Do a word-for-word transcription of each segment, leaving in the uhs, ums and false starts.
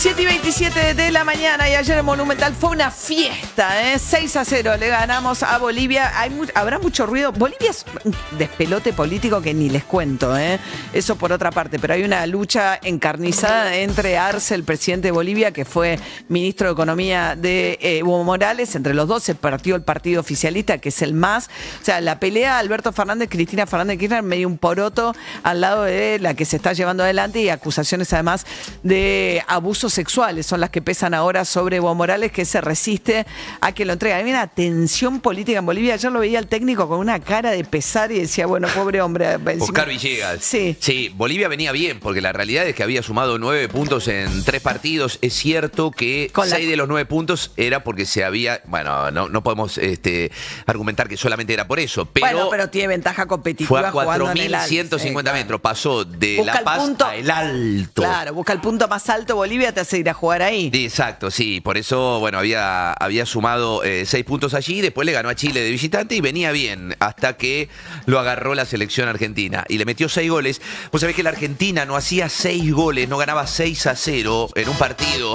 siete y veintisiete de la mañana y ayer en Monumental fue una fiesta, ¿eh? seis a cero le ganamos a Bolivia. Hay mu- habrá mucho ruido. Bolivia es un despelote político que ni les cuento, ¿eh? Eso por otra parte, pero hay una lucha encarnizada entre Arce, el presidente de Bolivia, que fue ministro de Economía de eh, Evo Morales. Entre los dos se partió el partido oficialista, que es el M A S. O sea, la pelea Alberto Fernández, Cristina Fernández de Kirchner, medio un poroto al lado de la que se está llevando adelante, y acusaciones además de abusos sexuales son las que pesan ahora sobre Evo Morales, que se resiste a que lo entregue. Hay una tensión política en Bolivia. Ayer lo veía al técnico con una cara de pesar y decía, bueno, pobre hombre. Encima... Oscar Villegas. Sí. Sí, Bolivia venía bien, porque la realidad es que había sumado nueve puntos en tres partidos. Es cierto que con seis la... de los nueve puntos era porque se había... Bueno, no, no podemos este, argumentar que solamente era por eso, pero... Bueno, pero tiene ventaja competitiva. Fue a cuatro mil ciento cincuenta metros. Pasó de busca La Paz punto... a el alto. Claro, busca el punto más alto. Bolivia te hace ir a jugar ahí. Exacto, sí. Por eso, bueno, había, había sumado eh, seis puntos allí. Después le ganó a Chile de visitante y venía bien hasta que lo agarró la selección argentina y le metió seis goles. Vos sabés que la Argentina no hacía seis goles, no ganaba seis a cero en un partido.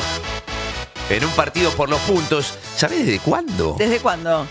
En un partido por los puntos. ¿Sabés desde cuándo? ¿Desde cuándo?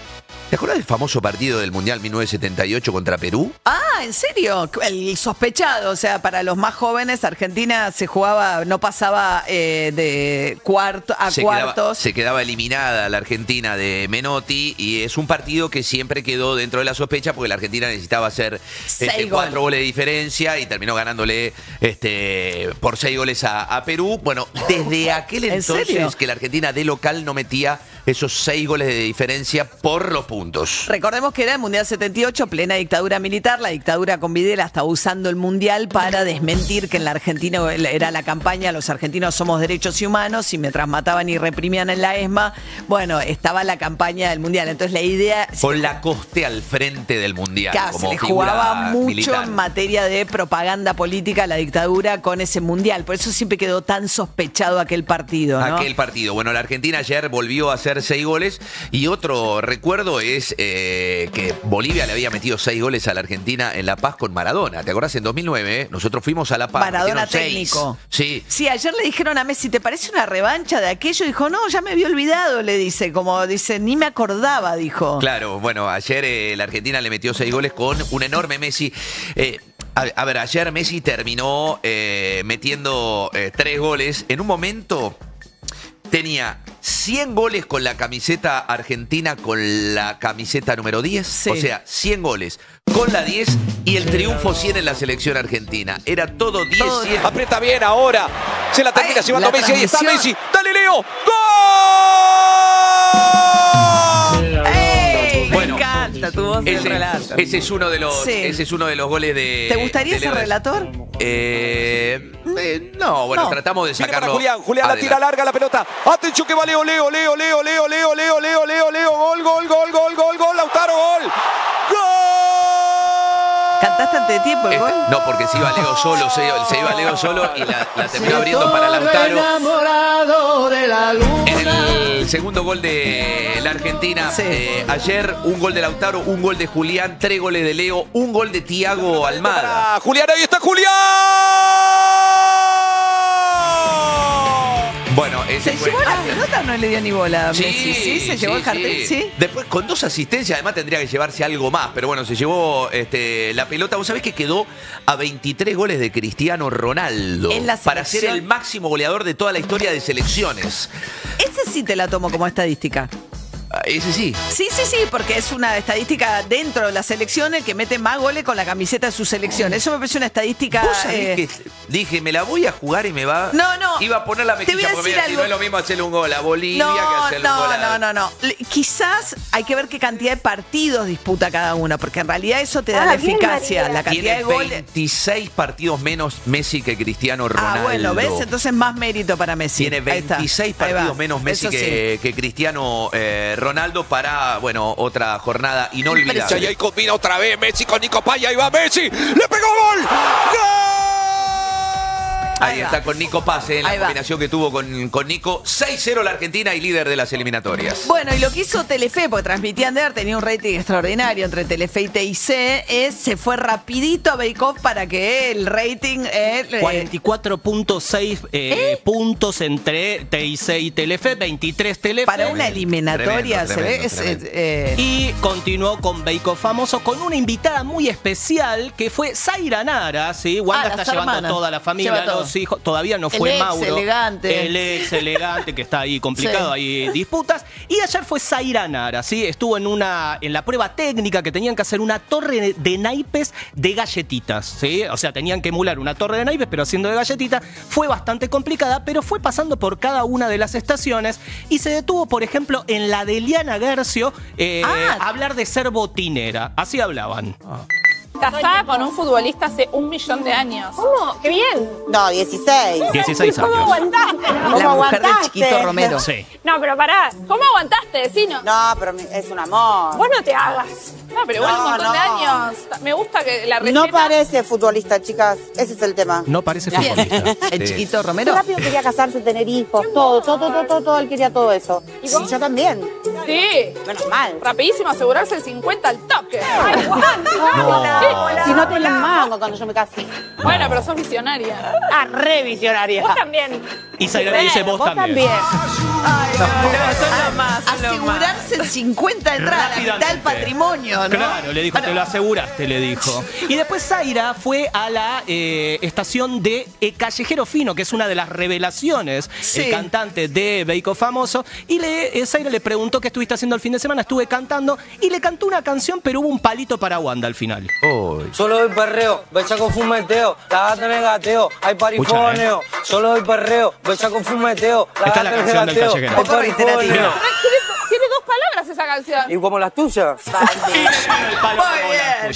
¿Te acuerdas del famoso partido del Mundial mil novecientos setenta y ocho contra Perú? Ah, ¿en serio? El sospechado, o sea, para los más jóvenes, Argentina se jugaba, no pasaba eh, de cuarto a se cuartos. Quedaba, se quedaba eliminada la Argentina de Menotti, y es un partido que siempre quedó dentro de la sospecha porque la Argentina necesitaba hacer este, cuatro goles de diferencia y terminó ganándole este, por seis goles a, a Perú. Bueno, desde aquel ¿En entonces serio? que la Argentina de local no metía esos seis goles de diferencia por los puntos. Recordemos que era el Mundial setenta y ocho, plena dictadura militar. La dictadura con Videla estaba usando el Mundial para desmentir que en la Argentina era la campaña "los argentinos somos derechos y humanos", y mientras mataban y reprimían en la ESMA, bueno, estaba la campaña del Mundial. Entonces la idea... Con Lacoste al frente del Mundial. Claro, como se le jugaba mucho militar. En materia de propaganda política la dictadura con ese Mundial. Por eso siempre quedó tan sospechado aquel partido, ¿no? Aquel partido. Bueno, la Argentina ayer volvió a hacer seis goles, y otro recuerdo es... es eh, que Bolivia le había metido seis goles a la Argentina en La Paz con Maradona. ¿Te acordás? En dos mil nueve, ¿eh? Nosotros fuimos a La Paz. Maradona técnico. Seis. Sí. Sí, ayer le dijeron a Messi, ¿te parece una revancha de aquello? Dijo, no, ya me había olvidado, le dice. Como dice, ni me acordaba, dijo. Claro, bueno, ayer eh, la Argentina le metió seis goles con un enorme Messi. Eh, a ver, ayer Messi terminó eh, metiendo eh, tres goles. En un momento tenía... cien goles con la camiseta argentina, con la camiseta número diez. Sí. O sea, cien goles con la diez y el triunfo cien en la selección argentina. Era todo diez, todo diez. Aprieta bien ahora. Se la termina llevando Messi. Ahí está Messi. ¡Dale, Leo! ¡Gol! ¡Ey! Bueno, me encanta tu voz del relato. Ese es uno de los, sí. ese es uno de los goles de... ¿Te gustaría ese relator? Eh, eh, no, bueno, no. tratamos de sacarlo. Julián, Julián adelante. La tira larga la pelota. Atención que va Leo, Leo, Leo, Leo, Leo, Leo, Leo, Leo, Leo, Leo, gol, gol, gol, gol, gol, gol, Lautaro, gol, gol. ¿Cantaste antes de tiempo el gol? Eh, no, porque se iba Leo solo, se iba, se iba Leo solo y la, la terminó abriendo para Lautaro. Enamorado de la luna. El segundo gol de la Argentina. Sí. Eh, ayer un gol de Lautaro, un gol de Julián, tres goles de Leo, un gol de Thiago Almada. Julián, ahí está Julián. Bueno, ese se fue. Llevó la pelota, no le dio ni bola. Sí, Messi. sí, se sí, llevó el cartel, sí. sí. Después con dos asistencias, además tendría que llevarse algo más, pero bueno, se llevó este, la pelota. Vos sabés que quedó a veintitrés goles de Cristiano Ronaldo para ser el máximo goleador de toda la historia de selecciones. Ese sí te la tomo como estadística. Ese sí. Sí, sí, sí, porque es una estadística dentro de la selección el que mete más goles con la camiseta de su selección. Eso me parece una estadística. ¿Vos sabés eh... que dije, me la voy a jugar y me va? No, no. Iba a poner la mejilla porque mira, si no es lo mismo hacerle un gol a Bolivia no, que hacerle no, un gol a... No, no, no, no. Quizás hay que ver qué cantidad de partidos disputa cada uno, porque en realidad eso te da ah, la bien, eficacia, María. La cantidad Tiene de goles. veintiséis partidos menos Messi que Cristiano Ronaldo. Ah, bueno, ¿ves? Entonces más mérito para Messi. Tiene veintiséis partidos menos Messi que, sí. que Cristiano eh, Ronaldo para, bueno, otra jornada inolvidable. Y ahí combina otra vez Messi con Nico Paya, ahí va Messi, le pegó gol. ¡Gol! Ahí, Ahí está con Nico Paz, eh, la combinación que tuvo con, con Nico. seis cero la Argentina y líder de las eliminatorias. Bueno, y lo que hizo Telefe, porque transmitía Ander, tenía un rating extraordinario entre Telefe y T I C, eh, se fue rapidito a Bake Off para que el rating... Eh, cuarenta y cuatro punto seis eh, ¿Eh? puntos entre T I C y Telefe, veintitrés Telefe. Para una eliminatoria, tremendo, tremendo, se ve. Es, eh, y continuó con Bake Off famoso con una invitada muy especial que fue Zaira Nara, ¿sí? Wanda ah, está llevando hermanas. toda la familia, los hijos, todavía no fue el ex Mauro. Elegante. El ex elegante, que está ahí complicado, sí. Hay disputas. Y ayer fue Zaira Nara, ¿sí? Estuvo en una en la prueba técnica que tenían que hacer una torre de naipes de galletitas, ¿sí? O sea, tenían que emular una torre de naipes, pero haciendo de galletitas. Fue bastante complicada, pero fue pasando por cada una de las estaciones y se detuvo, por ejemplo, en la de Eliana Guercio, eh, ah. a hablar de ser botinera. Así hablaban. Ah. Casada con un futbolista hace un millón de años. ¿Cómo? ¡Qué bien! No, dieciséis. dieciséis años. ¿Cómo aguantaste? ¿Cómo la mujer de Chiquito Romero. Sí. No, pero pará. ¿Cómo aguantaste, vecino? No, pero es un amor. Vos no te hagas. No, pero igual no, un montón no. de años. Me gusta que la receta... No parece futbolista, chicas. Ese es el tema. No parece futbolista. El Chiquito Romero. Qué rápido quería casarse, tener hijos, todo, todo, todo, todo, todo. Él quería todo eso. ¿Y vos? Yo también. Sí. Menos mal. Rapidísimo asegurarse el cincuenta al toque. ¡Ay, guau! Hola, si no tenés mango cuando yo me case. Bueno, pero sos visionaria. Ah, re visionaria. Vos también. Y Zaira le dice, vos, vos también. Ay, no, no, son lo más, son asegurarse el cincuenta de entrada, la mitad del patrimonio, ¿no? Claro, le dijo, bueno, te lo aseguraste, le dijo. Y después Zaira fue a la eh, estación de eh, Callejero Fino, que es una de las revelaciones, sí. El cantante de Bake Off famoso. Y le, eh, Zaira le preguntó qué estuviste haciendo el fin de semana, estuve cantando. Y le cantó una canción, pero hubo un palito para Wanda al final. Solo doy perreo, becha con fumeteo, la gata en el gateo, hay parifoneo. Solo doy perreo, becha con fumeteo, la gata en el gateo, hay parifoneo. Tiene dos palabras esa canción. Y como las tuyas.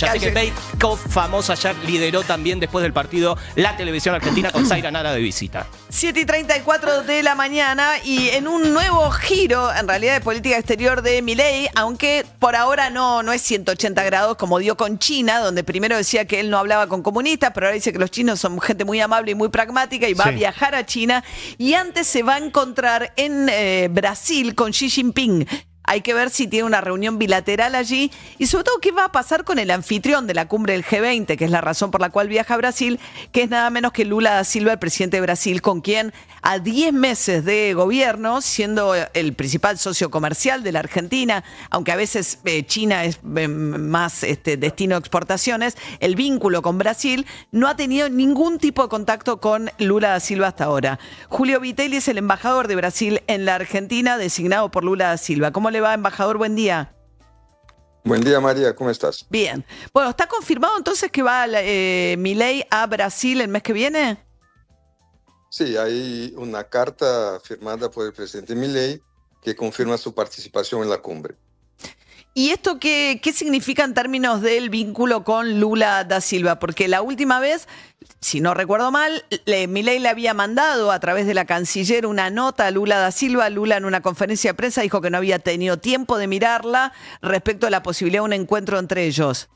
Así que Bake Off famosa ya lideró también después del partido la televisión argentina con Zaira Nara de visita. siete y treinta y cuatro de la mañana y en un nuevo giro, en realidad, de política exterior de Milei, aunque por ahora no, no es ciento ochenta grados como dio con China, donde primero decía que él no hablaba con comunistas, pero ahora dice que los chinos son gente muy amable y muy pragmática y va sí. a viajar a China. Y antes se va a encontrar en eh, Brasil con Xi Jinping. Hay que ver si tiene una reunión bilateral allí y sobre todo qué va a pasar con el anfitrión de la cumbre del G veinte, que es la razón por la cual viaja a Brasil, que es nada menos que Lula da Silva, el presidente de Brasil, con quien a diez meses de gobierno, siendo el principal socio comercial de la Argentina, aunque a veces eh, China es eh, más este, destino de exportaciones, el vínculo con Brasil no ha tenido ningún tipo de contacto con Lula da Silva hasta ahora. Julio Vitelli es el embajador de Brasil en la Argentina, designado por Lula da Silva. ¿Cómo le va, embajador? Buen día. Buen día, María. ¿Cómo estás? Bien. Bueno, ¿está confirmado entonces que va eh, Milei a Brasil el mes que viene? Sí, hay una carta firmada por el presidente Milei que confirma su participación en la cumbre. ¿Y esto qué, qué significa en términos del vínculo con Lula da Silva? Porque la última vez, si no recuerdo mal, le, Milei le había mandado a través de la canciller una nota a Lula da Silva. Lula en una conferencia de prensa dijo que no había tenido tiempo de mirarla respecto a la posibilidad de un encuentro entre ellos.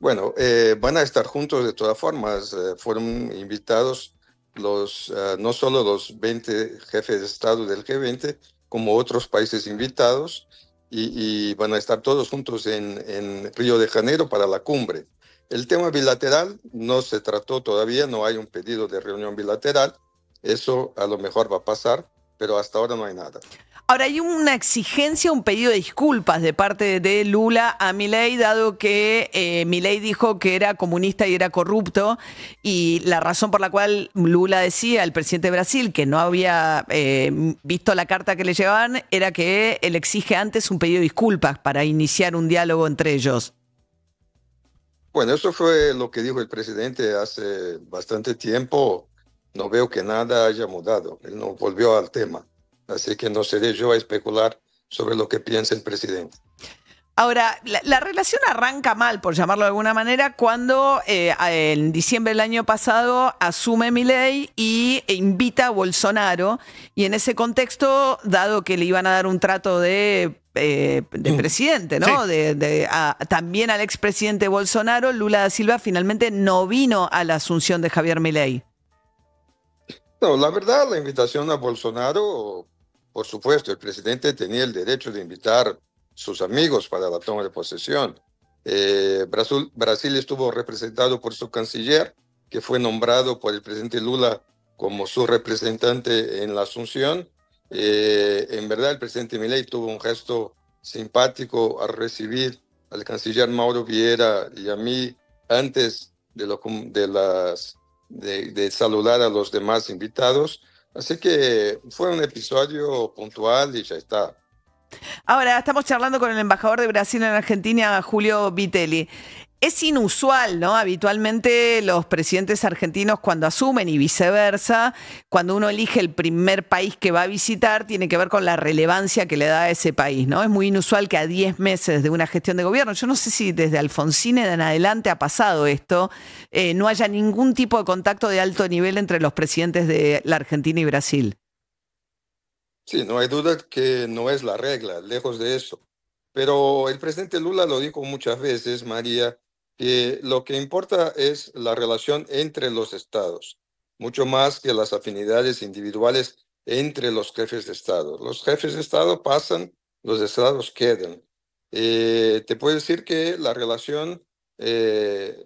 Bueno, eh, van a estar juntos de todas formas. Eh, fueron invitados los, eh, no solo los veinte jefes de Estado del G veinte, como otros países invitados. Y, y van a estar todos juntos en, en Río de Janeiro para la cumbre. El tema bilateral no se trató todavía, no hay un pedido de reunión bilateral. Eso a lo mejor va a pasar, pero hasta ahora no hay nada. Ahora, hay una exigencia, un pedido de disculpas de parte de Lula a Milei, dado que eh, Milei dijo que era comunista y era corrupto, y la razón por la cual Lula decía al presidente de Brasil que no había eh, visto la carta que le llevaban era que él exige antes un pedido de disculpas para iniciar un diálogo entre ellos. Bueno, eso fue lo que dijo el presidente hace bastante tiempo. No veo que nada haya mudado. Él no volvió al tema. Así que no seré yo a especular sobre lo que piensa el presidente. Ahora, la, la relación arranca mal, por llamarlo de alguna manera, cuando eh, en diciembre del año pasado asume Milei y e invita a Bolsonaro. Y en ese contexto, dado que le iban a dar un trato de, eh, de presidente, ¿no? Sí. De, de, a, también al expresidente Bolsonaro, Lula da Silva finalmente no vino a la asunción de Javier Milei. No, la verdad, la invitación a Bolsonaro, por supuesto, el presidente tenía el derecho de invitar sus amigos para la toma de posesión. Eh, Brasil, Brasil estuvo representado por su canciller, que fue nombrado por el presidente Lula como su representante en la Asunción. Eh, en verdad, el presidente Milei tuvo un gesto simpático al recibir al canciller Mauro Vieira y a mí antes de, lo, de, las, de, de saludar a los demás invitados. Así que fue un episodio puntual y ya está. Ahora, estamos charlando con el embajador de Brasil en Argentina, Julio Vitelli. Es inusual, ¿no? Habitualmente los presidentes argentinos cuando asumen y viceversa, cuando uno elige el primer país que va a visitar, tiene que ver con la relevancia que le da a ese país, ¿no? Es muy inusual que a diez meses de una gestión de gobierno, yo no sé si desde Alfonsín en adelante ha pasado esto, eh, no haya ningún tipo de contacto de alto nivel entre los presidentes de la Argentina y Brasil. Sí, no hay duda que no es la regla, lejos de eso. Pero el presidente Lula lo dijo muchas veces, María, que lo que importa es la relación entre los estados, mucho más que las afinidades individuales entre los jefes de estado. Los jefes de estado pasan, los estados quedan. Eh, te puedo decir que la relación eh,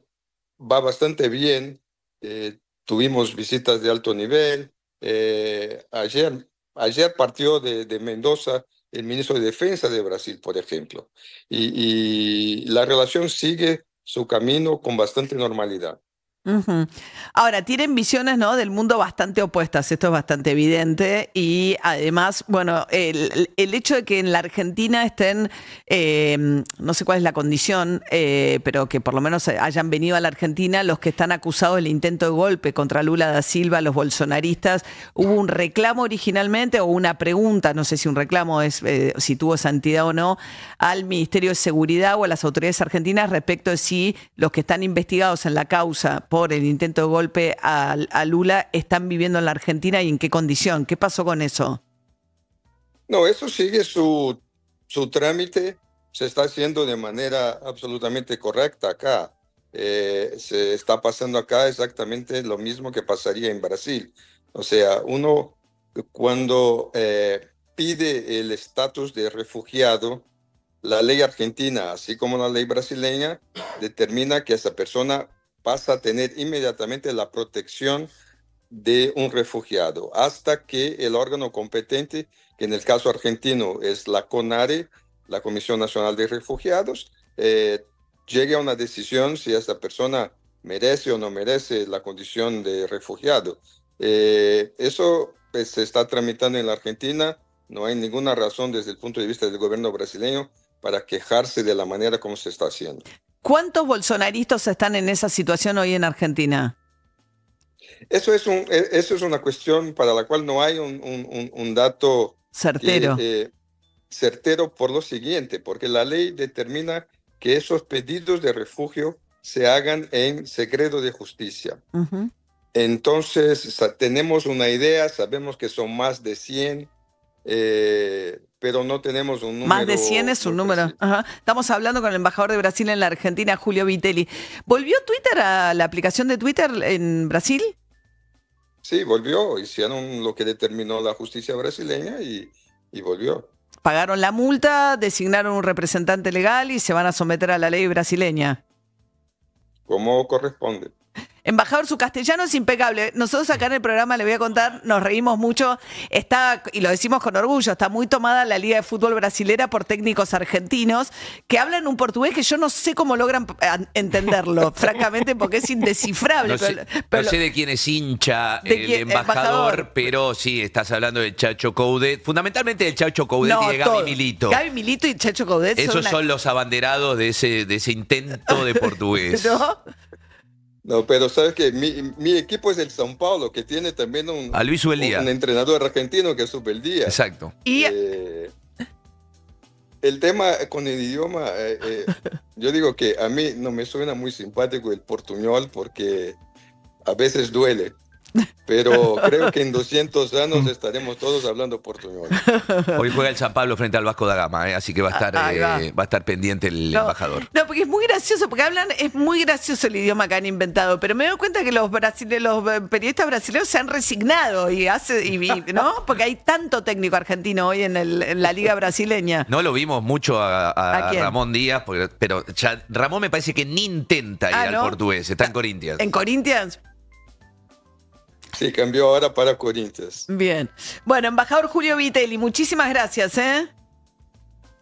va bastante bien. Eh, tuvimos visitas de alto nivel. Eh, ayer, ayer partió de, de Mendoza el ministro de Defensa de Brasil, por ejemplo. Y, y la relación sigue su camino con bastante normalidad. Uh-huh. Ahora, tienen visiones, ¿no?, del mundo bastante opuestas, esto es bastante evidente, y además, bueno, el, el hecho de que en la Argentina estén, eh, no sé cuál es la condición, eh, pero que por lo menos hayan venido a la Argentina los que están acusados del intento de golpe contra Lula da Silva, los bolsonaristas, hubo un reclamo originalmente, o una pregunta, no sé si un reclamo es eh, si tuvo santidad o no, al Ministerio de Seguridad o a las autoridades argentinas respecto de si los que están investigados en la causa por el intento de golpe a, a Lula están viviendo en la Argentina y en qué condición. ¿Qué pasó con eso? No, eso sigue su, su trámite, se está haciendo de manera absolutamente correcta acá. Eh, se está pasando acá exactamente lo mismo que pasaría en Brasil. O sea, uno cuando eh, pide el estatus de refugiado, la ley argentina, así como la ley brasileña, determina que esa persona pasa a tener inmediatamente la protección de un refugiado, hasta que el órgano competente, que en el caso argentino es la CONARE, la Comisión Nacional de Refugiados, eh, llegue a una decisión si esta persona merece o no merece la condición de refugiado. Eh, eso pues, se está tramitando en la Argentina, no hay ninguna razón desde el punto de vista del gobierno brasileño para quejarse de la manera como se está haciendo. ¿Cuántos bolsonaristas están en esa situación hoy en Argentina? Eso es, un, eso es una cuestión para la cual no hay un, un, un dato certero. Que, eh, certero por lo siguiente, porque la ley determina que esos pedidos de refugio se hagan en secreto de justicia. Uh-huh. Entonces, tenemos una idea, sabemos que son más de cien. Eh, pero no tenemos un número. Más de cien es un número. Ajá. Estamos hablando con el embajador de Brasil en la Argentina, Julio Vitelli. ¿Volvió Twitter a la aplicación de Twitter en Brasil? Sí, volvió. Hicieron lo que determinó la justicia brasileña y, y volvió. Pagaron la multa, designaron un representante legal y se van a someter a la ley brasileña. Como corresponde. Embajador, su castellano es impecable. Nosotros acá en el programa, le voy a contar, nos reímos mucho. Está, y lo decimos con orgullo, está muy tomada la Liga de Fútbol Brasilera por técnicos argentinos que hablan un portugués que yo no sé cómo logran entenderlo, francamente, porque es indescifrable. No sé, pero, pero, no sé de quién es hincha el quién, embajador, embajador, pero sí, estás hablando del Chacho Coudet, fundamentalmente del Chacho Coudet no, y de Gaby todo. Milito. Gaby Milito y Chacho Coudet. Esos son, una... son los abanderados de ese, de ese intento de portugués. ¿No? No, pero sabes que mi, mi equipo es el São Paulo, que tiene también un, a Luis Ubeldía, un entrenador argentino que es Ubeldía. Exacto. Y eh, el tema con el idioma, eh, eh, yo digo que a mí no me suena muy simpático el portuñol porque a veces duele. Pero creo que en doscientos años estaremos todos hablando portuñol. Hoy juega el San Pablo frente al Vasco da Gama, ¿eh? Así que va a estar ah, eh, va. va a estar pendiente el no, embajador. No, porque es muy gracioso, porque hablan, es muy gracioso el idioma que han inventado, pero me doy cuenta que los brasileños, los periodistas brasileños se han resignado y hace, y, y, ¿no? Porque hay tanto técnico argentino hoy en, el, en la liga brasileña. No lo vimos mucho a, a, ¿A Ramón Díaz, porque, pero ya, Ramón me parece que ni intenta ir ah, al ¿no? portugués, está en Corinthians. En Corinthians. Sí, cambió ahora para Corinthians. Bien. Bueno, embajador Julio Vitelli, muchísimas gracias, ¿eh?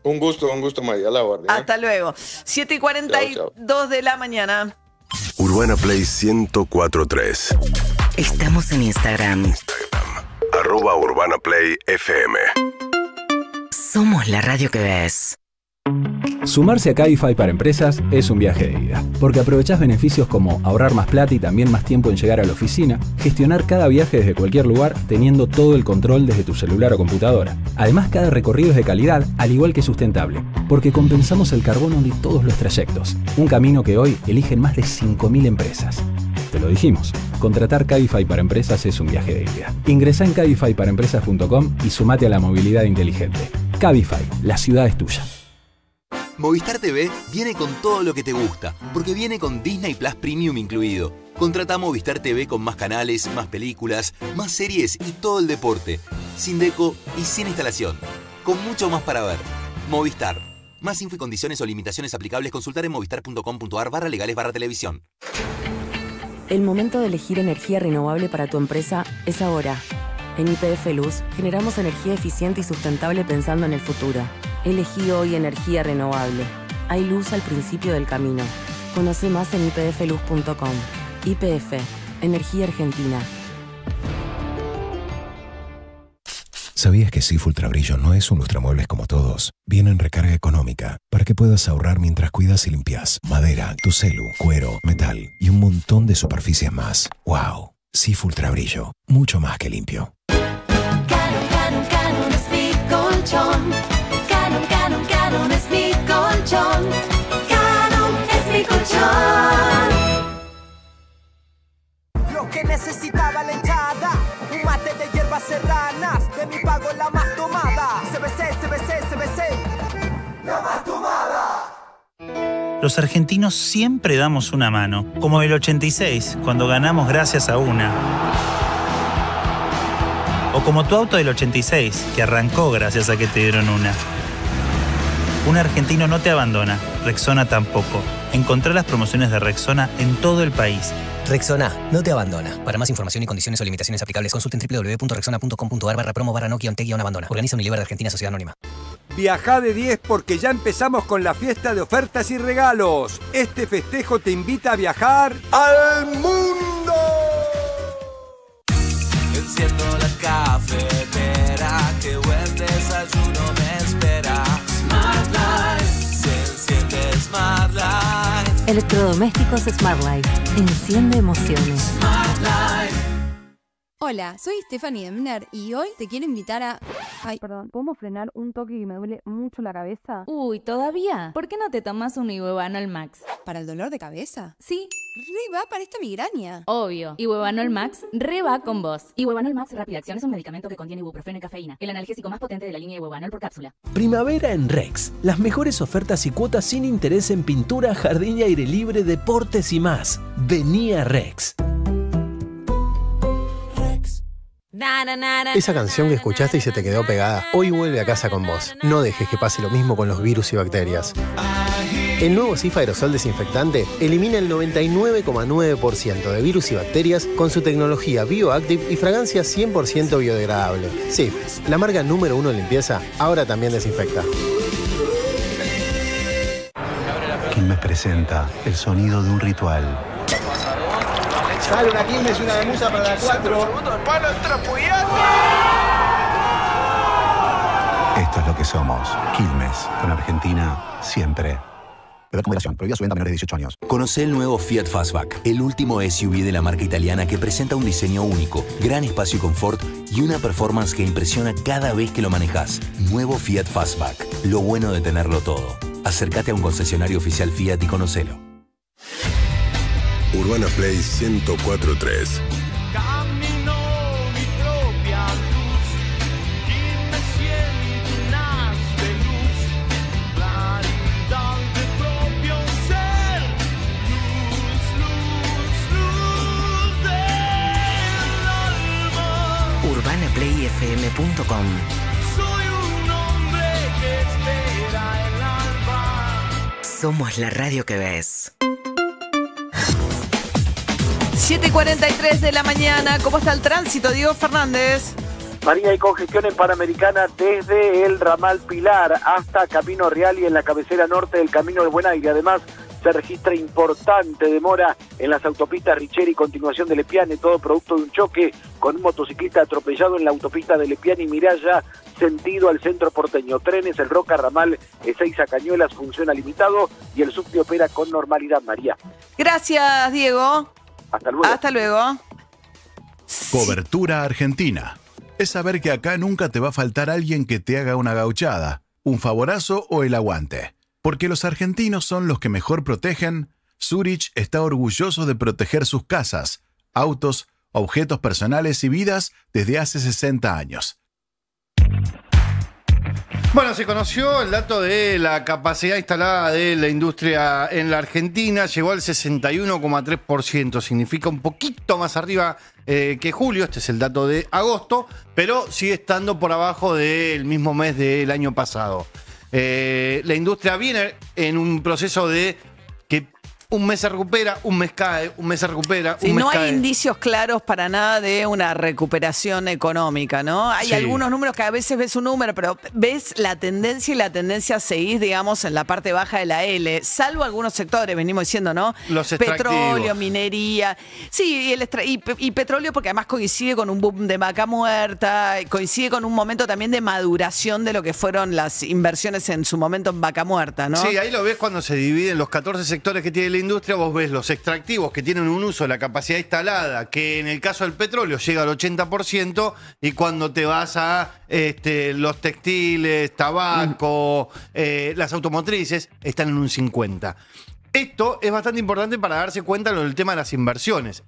Un gusto, un gusto, María. A la orden. ¿eh? Hasta luego. siete y cuarenta y dos de la mañana. Urbana Play ciento cuatro punto tres. Estamos en Instagram. Instagram. Arroba Urbana Play F M. Somos la radio que ves. Sumarse a Cabify para empresas es un viaje de ida, porque aprovechás beneficios como ahorrar más plata y también más tiempo en llegar a la oficina, gestionar cada viaje desde cualquier lugar teniendo todo el control desde tu celular o computadora. Además, cada recorrido es de calidad, al igual que sustentable, porque compensamos el carbono de todos los trayectos, un camino que hoy eligen más de cinco mil empresas. Te lo dijimos, contratar Cabify para empresas es un viaje de ida. Ingresá en cabify para empresas punto com y sumate a la movilidad inteligente. Cabify, la ciudad es tuya. Movistar T V viene con todo lo que te gusta, porque viene con Disney Plus Premium incluido. Contrata Movistar T V con más canales, más películas, más series y todo el deporte. Sin deco y sin instalación. Con mucho más para ver. Movistar. Más info y condiciones o limitaciones aplicables consultar en movistar punto com punto ar barra legales barra televisión. El momento de elegir energía renovable para tu empresa es ahora. En Y P F Luz generamos energía eficiente y sustentable pensando en el futuro. Elegí hoy energía renovable. Hay luz al principio del camino. Conoce más en i p f luz punto com. Y P F, energía argentina. ¿Sabías que SIF Ultra Brillo no es un lustramuebles como todos? Viene en recarga económica, para que puedas ahorrar mientras cuidas y limpias. Madera, tu celu, cuero, metal y un montón de superficies más. ¡Wow! SIF Ultra Brillo, mucho más que limpio. Canon, Canon, Canon es mi colchón. Canon, Canon, Canon es mi colchón. Canon es mi colchón. Lo que necesitaba la hinchada, un mate de hierbas serranas, de mi pago la más tomada. C B C, C B C, C B C, la más tomada. Los argentinos siempre damos una mano, como el ochenta y seis, cuando ganamos gracias a una. O como tu auto del ochenta y seis, que arrancó gracias a que te dieron una. Un argentino no te abandona, Rexona tampoco. Encontrá las promociones de Rexona en todo el país. Rexona no te abandona. Para más información y condiciones o limitaciones aplicables, consulten w w w punto rexona punto com punto ar barra promo barra no guión te guión abandona. Organiza Unilever de Argentina Sociedad Anónima. Viajá de diez porque ya empezamos con la fiesta de ofertas y regalos. Este festejo te invita a viajar al mundo. Enciendo la cafetera, que buen desayuno me espera. Smart Life. Se enciende Smart Life. Electrodomésticos Smart Life. Enciende emociones. Smart Life. Hola, soy Stephanie Demner y hoy te quiero invitar a... Ay, perdón, ¿podemos frenar un toque que me duele mucho la cabeza? Uy, ¿todavía? ¿Por qué no te tomas un Ibuevanol Max? ¿Para el dolor de cabeza? Sí. Re va para esta migraña. Obvio. Ibuevanol Max re va con vos. Ibuevanol Max Rápida Acción es un medicamento que contiene ibuprofeno y cafeína, el analgésico más potente de la línea Ibuevanol por cápsula. Primavera en Rex. Las mejores ofertas y cuotas sin interés en pintura, jardín y aire libre, deportes y más. Vení a Rex. Esa canción que escuchaste y se te quedó pegada, hoy vuelve a casa con vos. No dejes que pase lo mismo con los virus y bacterias. El nuevo S I F Aerosol Desinfectante elimina el noventa y nueve coma nueve por ciento de virus y bacterias con su tecnología BioActive y fragancia cien por ciento biodegradable. S I F, la marca número uno en limpieza, ahora también desinfecta. Quilmes presenta el sonido de un ritual. Sale una Quilmes, una de Musa para la cuatro. Esto es lo que somos. Quilmes, con Argentina siempre. Beber con moderación. Prohibida su venta a menores de dieciocho años. Conoce el nuevo Fiat Fastback, el último S U V de la marca italiana que presenta un diseño único, gran espacio y confort y una performance que impresiona cada vez que lo manejas. Nuevo Fiat Fastback. Lo bueno de tenerlo todo. Acércate a un concesionario oficial Fiat y conocelo. Urbana Play ciento cuatro punto tres. urbana play f m punto com. Soy un hombre que espera el alba. Somos la radio que ves. siete y cuarenta y tres de la mañana. ¿Cómo está el tránsito, Diego Fernández? María, hay congestión en Panamericana desde el ramal Pilar hasta Camino Real y en la cabecera norte del Camino del Buen Aire. Además, se registra importante demora en las autopistas Richeri y continuación de Lepiane, todo producto de un choque con un motociclista atropellado en la autopista de Lepiane y Miralla, sentido al centro porteño. Trenes, el Roca, ramal Ezeiza Cañuelas, funciona limitado y el subte opera con normalidad, María. Gracias, Diego. Hasta luego. Hasta luego. Cobertura Argentina. Es saber que acá nunca te va a faltar alguien que te haga una gauchada, un favorazo o el aguante. Porque los argentinos son los que mejor protegen, Zurich está orgulloso de proteger sus casas, autos, objetos personales y vidas desde hace sesenta años. Bueno, se conoció el dato de la capacidad instalada de la industria en la Argentina, llegó al sesenta y uno coma tres por ciento, significa un poquito más arriba eh, que julio, este es el dato de agosto, pero sigue estando por abajo del mismo mes del año pasado. Eh, la industria viene en un proceso de que un mes se recupera, un mes cae, un mes se recupera, un sí, mes no cae. No hay indicios claros para nada de una recuperación económica, ¿no? Hay sí. algunos números que a veces ves un número, pero ves la tendencia y la tendencia seguís, digamos, en la parte baja de la L, salvo algunos sectores, venimos diciendo, ¿no? Los extractivos. Petróleo, minería, sí, y, el extra y, pe y petróleo porque además coincide con un boom de vaca muerta, coincide con un momento también de maduración de lo que fueron las inversiones en su momento en vaca muerta, ¿no? Sí, ahí lo ves cuando se dividen los catorce sectores que tiene el industria, vos ves los extractivos que tienen un uso de la capacidad instalada, que en el caso del petróleo llega al ochenta por ciento, y cuando te vas a este, los textiles, tabaco, eh, las automotrices, están en un cincuenta por ciento. Esto es bastante importante para darse cuenta del tema de las inversiones.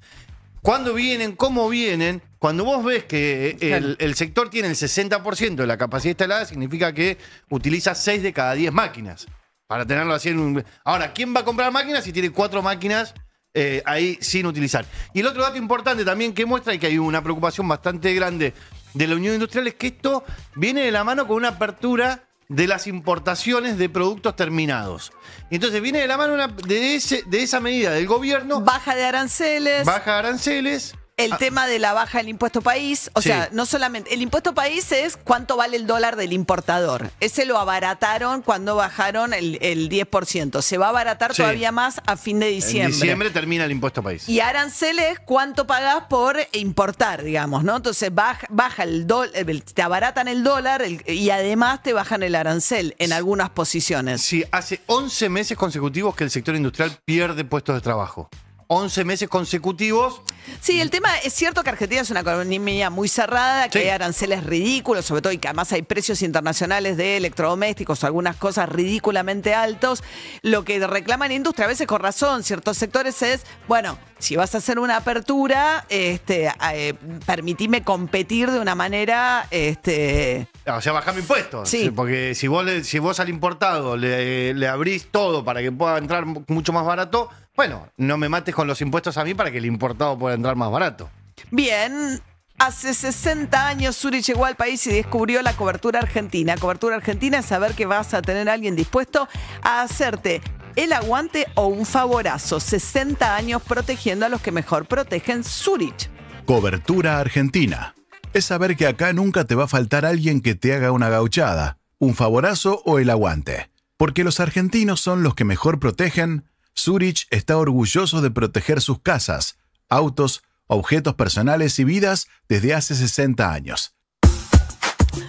¿Cuándo vienen? ¿Cómo vienen? Cuando vos ves que el, el sector tiene el sesenta por ciento de la capacidad instalada, significa que utiliza seis de cada diez máquinas. Para tenerlo así en un... Ahora, ¿quién va a comprar máquinas si tiene cuatro máquinas eh, ahí sin utilizar? Y el otro dato importante también que muestra y que hay una preocupación bastante grande de la Unión Industrial es que esto viene de la mano con una apertura de las importaciones de productos terminados. Entonces viene de la mano una, de, ese, de esa medida del gobierno... Baja de aranceles. Baja de aranceles... El ah. tema de la baja del impuesto país, o sí. sea, no solamente, el impuesto país es cuánto vale el dólar del importador. Ese lo abarataron cuando bajaron el, el diez por ciento. Se va a abaratar sí. todavía más a fin de diciembre. En diciembre termina el impuesto país. Y aranceles, cuánto pagás por importar, digamos, ¿no? Entonces baja, baja el dólar, te abaratan el dólar el, y además te bajan el arancel en algunas posiciones. Sí, hace once meses consecutivos que el sector industrial pierde puestos de trabajo. once meses consecutivos. Sí, el tema es cierto que Argentina es una economía muy cerrada, que sí. hay aranceles ridículos, sobre todo, y que además hay precios internacionales de electrodomésticos, algunas cosas ridículamente altos. Lo que reclama la industria, a veces con razón, ciertos sectores es, bueno, si vas a hacer una apertura, este, eh, permitime competir de una manera... Este, o sea, bajame impuestos. Sí. Porque si vos, le, si vos al importado le, le abrís todo para que pueda entrar mucho más barato... Bueno, no me mates con los impuestos a mí para que el importado pueda entrar más barato. Bien, hace sesenta años Zurich llegó al país y descubrió la cobertura argentina. Cobertura argentina es saber que vas a tener a alguien dispuesto a hacerte el aguante o un favorazo. sesenta años protegiendo a los que mejor protegen. Zurich. Cobertura argentina. Es saber que acá nunca te va a faltar alguien que te haga una gauchada, un favorazo o el aguante. Porque los argentinos son los que mejor protegen... Zurich está orgulloso de proteger sus casas, autos, objetos personales y vidas desde hace sesenta años.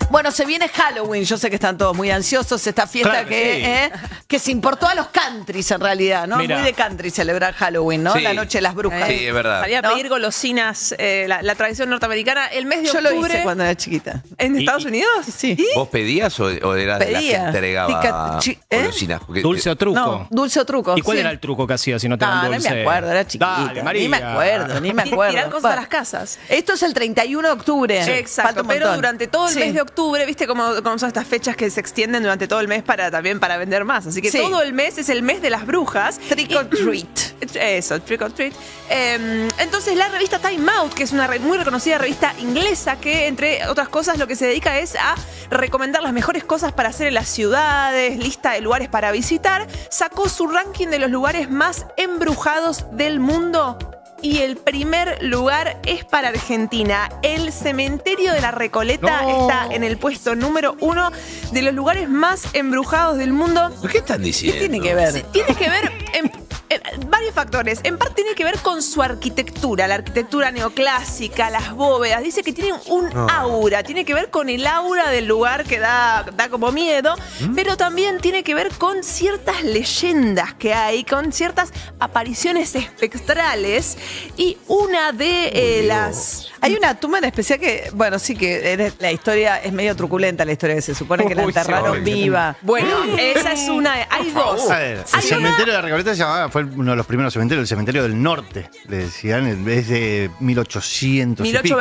Bueno, se viene Halloween, yo sé que están todos muy ansiosos, esta fiesta claro, que, sí. eh, que se importó a los countries en realidad, ¿no? Mirá. Muy de country celebrar Halloween, ¿no? Sí. La noche de las brujas. Sí, es verdad. Salía a pedir ¿no? golosinas, eh, la, la tradición norteamericana, el mes de octubre. Yo lo hice cuando era chiquita. ¿En Estados Unidos? Sí. ¿Vos pedías o, o eras Pedía. de las que entregaba ¿Eh? golosinas? Porque, ¿Dulce o truco? No, dulce o truco. ¿Y cuál sí. era el truco que hacía si no te daban dulce? No me acuerdo, era chiquita. Dale, María. Ni me acuerdo, ni me acuerdo. Tirar cosas a las casas. Esto es el treinta y uno de octubre. Sí, exacto, pero durante todo el mes de octubre octubre, viste cómo, cómo son estas fechas que se extienden durante todo el mes para también para vender más. Así que sí, todo el mes es el mes de las brujas. Trick or treat. Eso, trick or treat. Eh, entonces la revista Time Out, que es una re muy reconocida revista inglesa que, entre otras cosas, lo que se dedica es a recomendar las mejores cosas para hacer en las ciudades, lista de lugares para visitar, sacó su ranking de los lugares más embrujados del mundo. Y el primer lugar es para Argentina. El cementerio de la Recoleta no. está en el puesto número uno de los lugares más embrujados del mundo. ¿Qué están diciendo? ¿Qué tiene que ver? Sí, tiene que ver en, en varios factores. En parte tiene que ver con su arquitectura, la arquitectura neoclásica, las bóvedas. Dice que tienen un no. aura. Tiene que ver con el aura del lugar que da, da como miedo. ¿Mm? Pero también tiene que ver con ciertas leyendas que hay, con ciertas apariciones espectrales. Y una de eh, las... Hay una tumba en especial que, bueno, sí que la historia es medio truculenta, la historia que se supone que la enterraron viva. Bueno, esa es una... Hay dos. El cementerio de la Recoleta se llamaba, fue uno de los primeros cementerios, el cementerio del norte, le decían, es de mil ochocientos y pico.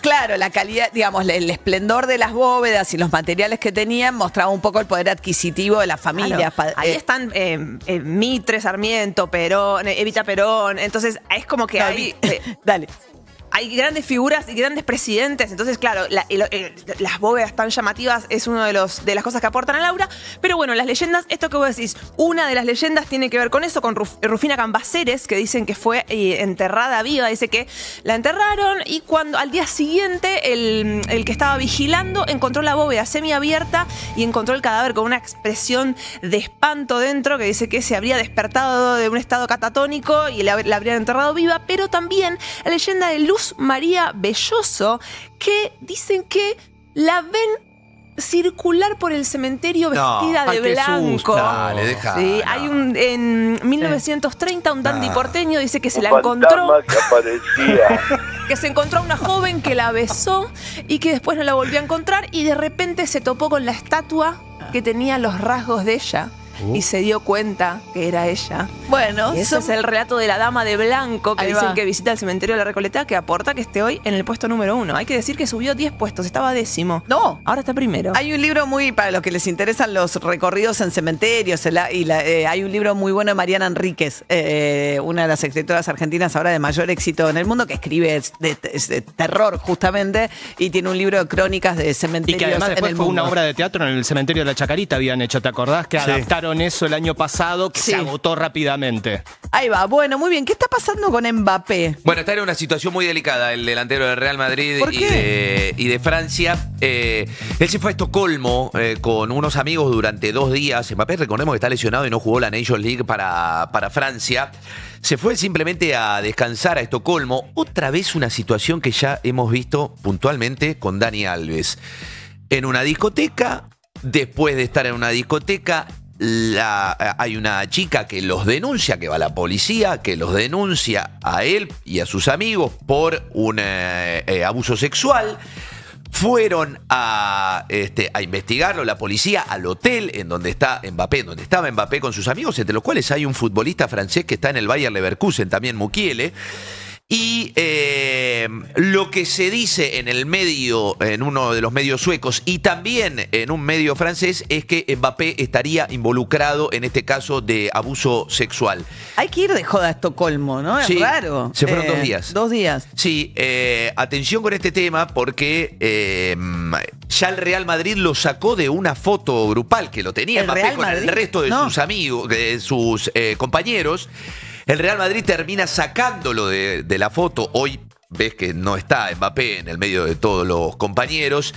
Claro, la calidad, digamos, el esplendor de las bóvedas y los materiales que tenían mostraba un poco el poder adquisitivo de las familias. Ahí están Mitre, Sarmiento, Perón, Evita Perón, entonces es como que hay... Dale. Hay grandes figuras y grandes presidentes, entonces claro, la, el, el, las bóvedas tan llamativas es una de, de las cosas que aportan a Laura, pero bueno, las leyendas, esto que vos decís, una de las leyendas tiene que ver con eso, con Ruf, Rufina Cambaceres, que dicen que fue eh, enterrada viva, dice que la enterraron y cuando al día siguiente el, el que estaba vigilando encontró la bóveda semiabierta y encontró el cadáver con una expresión de espanto dentro, que dice que se habría despertado de un estado catatónico y la, la habrían enterrado viva, pero también la leyenda de Luz María Belloso, que dicen que la ven circular por el cementerio vestida no, de blanco. Dale, deja, sí, no. Hay un en mil novecientos treinta un dandy porteño dice que se un la encontró. Que, que se encontró una joven que la besó y que después no la volvió a encontrar y de repente se topó con la estatua que tenía los rasgos de ella. Uh. Y se dio cuenta que era ella. Bueno, y ese son... es el relato de la dama de blanco que ahí dicen va. Que visita el cementerio de la Recoleta, que aporta que esté hoy en el puesto número uno. Hay que decir que subió diez puestos, estaba décimo. No, ahora está primero. Hay un libro muy, para los que les interesan los recorridos en cementerios, el, y la, eh, hay un libro muy bueno de Mariana Enríquez, eh, una de las escritoras argentinas ahora de mayor éxito en el mundo, que escribe de, de, de terror justamente, y tiene un libro de crónicas de cementerios. Y que además después en el fue mundo. Una obra de teatro en el cementerio de la Chacarita habían hecho, ¿te acordás? Que sí. adaptaron eso el año pasado, que sí. se agotó rápidamente. Ahí va, bueno, muy bien. ¿Qué está pasando con Mbappé? Bueno, esta era una situación muy delicada, el delantero del Real Madrid y de, y de Francia. Eh, él se fue a Estocolmo eh, con unos amigos durante dos días. Mbappé, recordemos que está lesionado y no jugó la Nations League para, para Francia. Se fue simplemente a descansar a Estocolmo. Otra vez una situación que ya hemos visto puntualmente con Dani Alves. En una discoteca, después de estar en una discoteca, La, hay una chica que los denuncia, que va a la policía, que los denuncia a él y a sus amigos por un eh, eh, abuso sexual. Fueron a, este, a investigarlo, la policía, al hotel en donde está Mbappé, donde estaba Mbappé con sus amigos, entre los cuales hay un futbolista francés que está en el Bayer Leverkusen, también Mukiele. Y eh, lo que se dice en el medio, en uno de los medios suecos y también en un medio francés, es que Mbappé estaría involucrado en este caso de abuso sexual. Hay que ir de joda a Estocolmo, ¿no? Es sí, raro. Se fueron eh, dos días. Dos días. Sí, eh, atención con este tema porque eh, ya el Real Madrid lo sacó de una foto grupal que lo tenía ¿El Mbappé Real con Madrid? El resto de no. sus amigos, de sus eh, compañeros. El Real Madrid termina sacándolo de, de la foto. Hoy ves que no está Mbappé en el medio de todos los compañeros.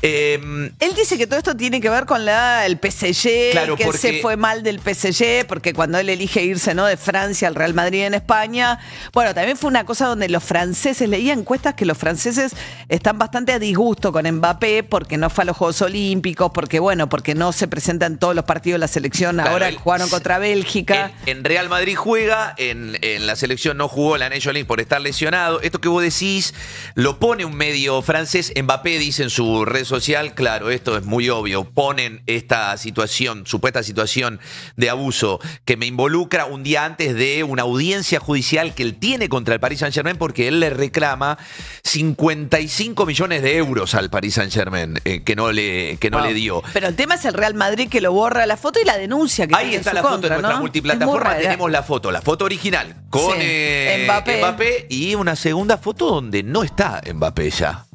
Eh, Él dice que todo esto tiene que ver con la, el P S G, claro, que porque... se fue mal del P S G, porque cuando él elige irse no de Francia al Real Madrid en España. Bueno, también fue una cosa donde los franceses, leía encuestas que los franceses están bastante a disgusto con Mbappé porque no fue a los Juegos Olímpicos, porque bueno, porque no se presentan todos los partidos de la selección, claro, ahora él, jugaron contra Bélgica. En, en Real Madrid juega, en, en la selección no jugó la Nations League por estar lesionado. Esto que que vos decís, lo pone un medio francés. Mbappé dice en su red social, claro, esto es muy obvio, ponen esta situación, supuesta situación de abuso que me involucra un día antes de una audiencia judicial que él tiene contra el Paris Saint-Germain, porque él le reclama cincuenta y cinco millones de euros al Paris Saint-Germain, eh, que no, le, que no wow. le dio. Pero el tema es el Real Madrid, que lo borra la foto y la denuncia que ahí tiene está en su la foto contra, en nuestra ¿no? multiplataforma, tenemos la foto, la foto original con sí. eh, Mbappé. Mbappé y una segunda foto donde no está Mbappé ya.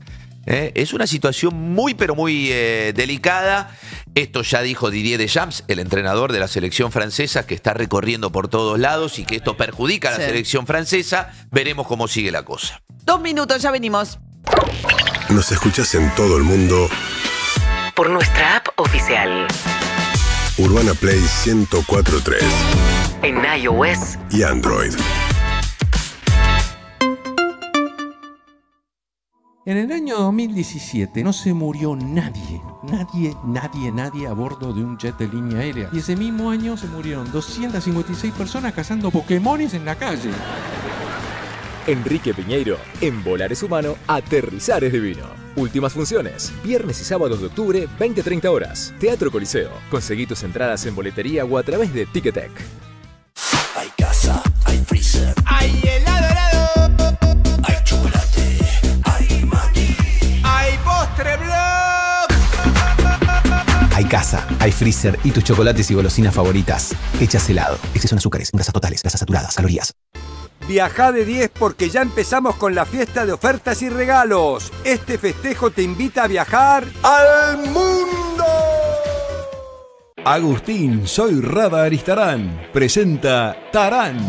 Eh, es una situación muy, pero muy eh, delicada. Esto ya dijo Didier Deschamps, el entrenador de la selección francesa, que está recorriendo por todos lados y que esto perjudica a la sí. selección francesa. Veremos cómo sigue la cosa. Dos minutos, ya venimos. Nos escuchás en todo el mundo por nuestra app oficial. Urbana Play ciento cuatro punto tres. En iOS y Android. En el año dos mil diecisiete no se murió nadie, nadie, nadie, nadie a bordo de un jet de línea aérea. Y ese mismo año se murieron doscientas cincuenta y seis personas cazando pokémones en la calle. Enrique Piñeiro, en Volar es humano, aterrizar es divino. Últimas funciones, viernes y sábados de octubre, veinte a treinta horas. Teatro Coliseo. Conseguí tus entradas en boletería o a través de Ticketek. Hay casa, hay freezer, hay helado, helado, hay chocolate. Hay casa, hay freezer y tus chocolates y golosinas favoritas. Hechas helado. Exceso de azúcares, grasas totales, grasas saturadas, calorías. Viajá de diez porque ya empezamos con la fiesta de ofertas y regalos. Este festejo te invita a viajar al mundo. Agustín, soy Rada Aristarán. Presenta Tarán.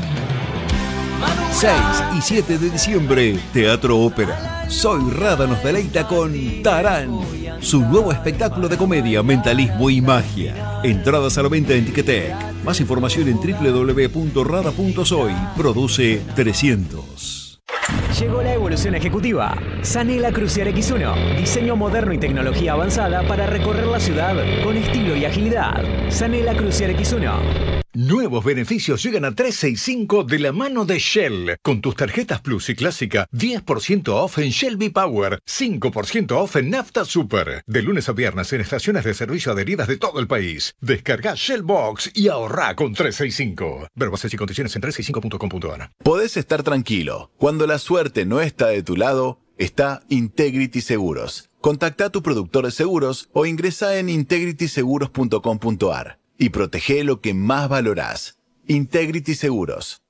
seis y siete de diciembre, Teatro Ópera. Soy Rada nos deleita con Tarán, su nuevo espectáculo de comedia, mentalismo y magia. Entradas a la venta en Ticketek. Más información en w w w punto rada punto soy. Produce trescientos. Llegó la evolución ejecutiva. Sanela Crucial equis uno. Diseño moderno y tecnología avanzada para recorrer la ciudad con estilo y agilidad. Sanela Crucial equis uno. Nuevos beneficios llegan a tres seis cinco de la mano de Shell. Con tus tarjetas Plus y Clásica, diez por ciento off en Shell V-Power, cinco por ciento off en Nafta Super. De lunes a viernes en estaciones de servicio adheridas de todo el país. Descarga Shell Box y ahorrá con tres seis cinco. Ver bases y condiciones en tres seis cinco punto com punto a r. Podés estar tranquilo. Cuando la La suerte no está de tu lado, está Integrity Seguros. Contacta a tu productor de seguros o ingresa en integrity seguros punto com punto a r y protege lo que más valorás. Integrity Seguros.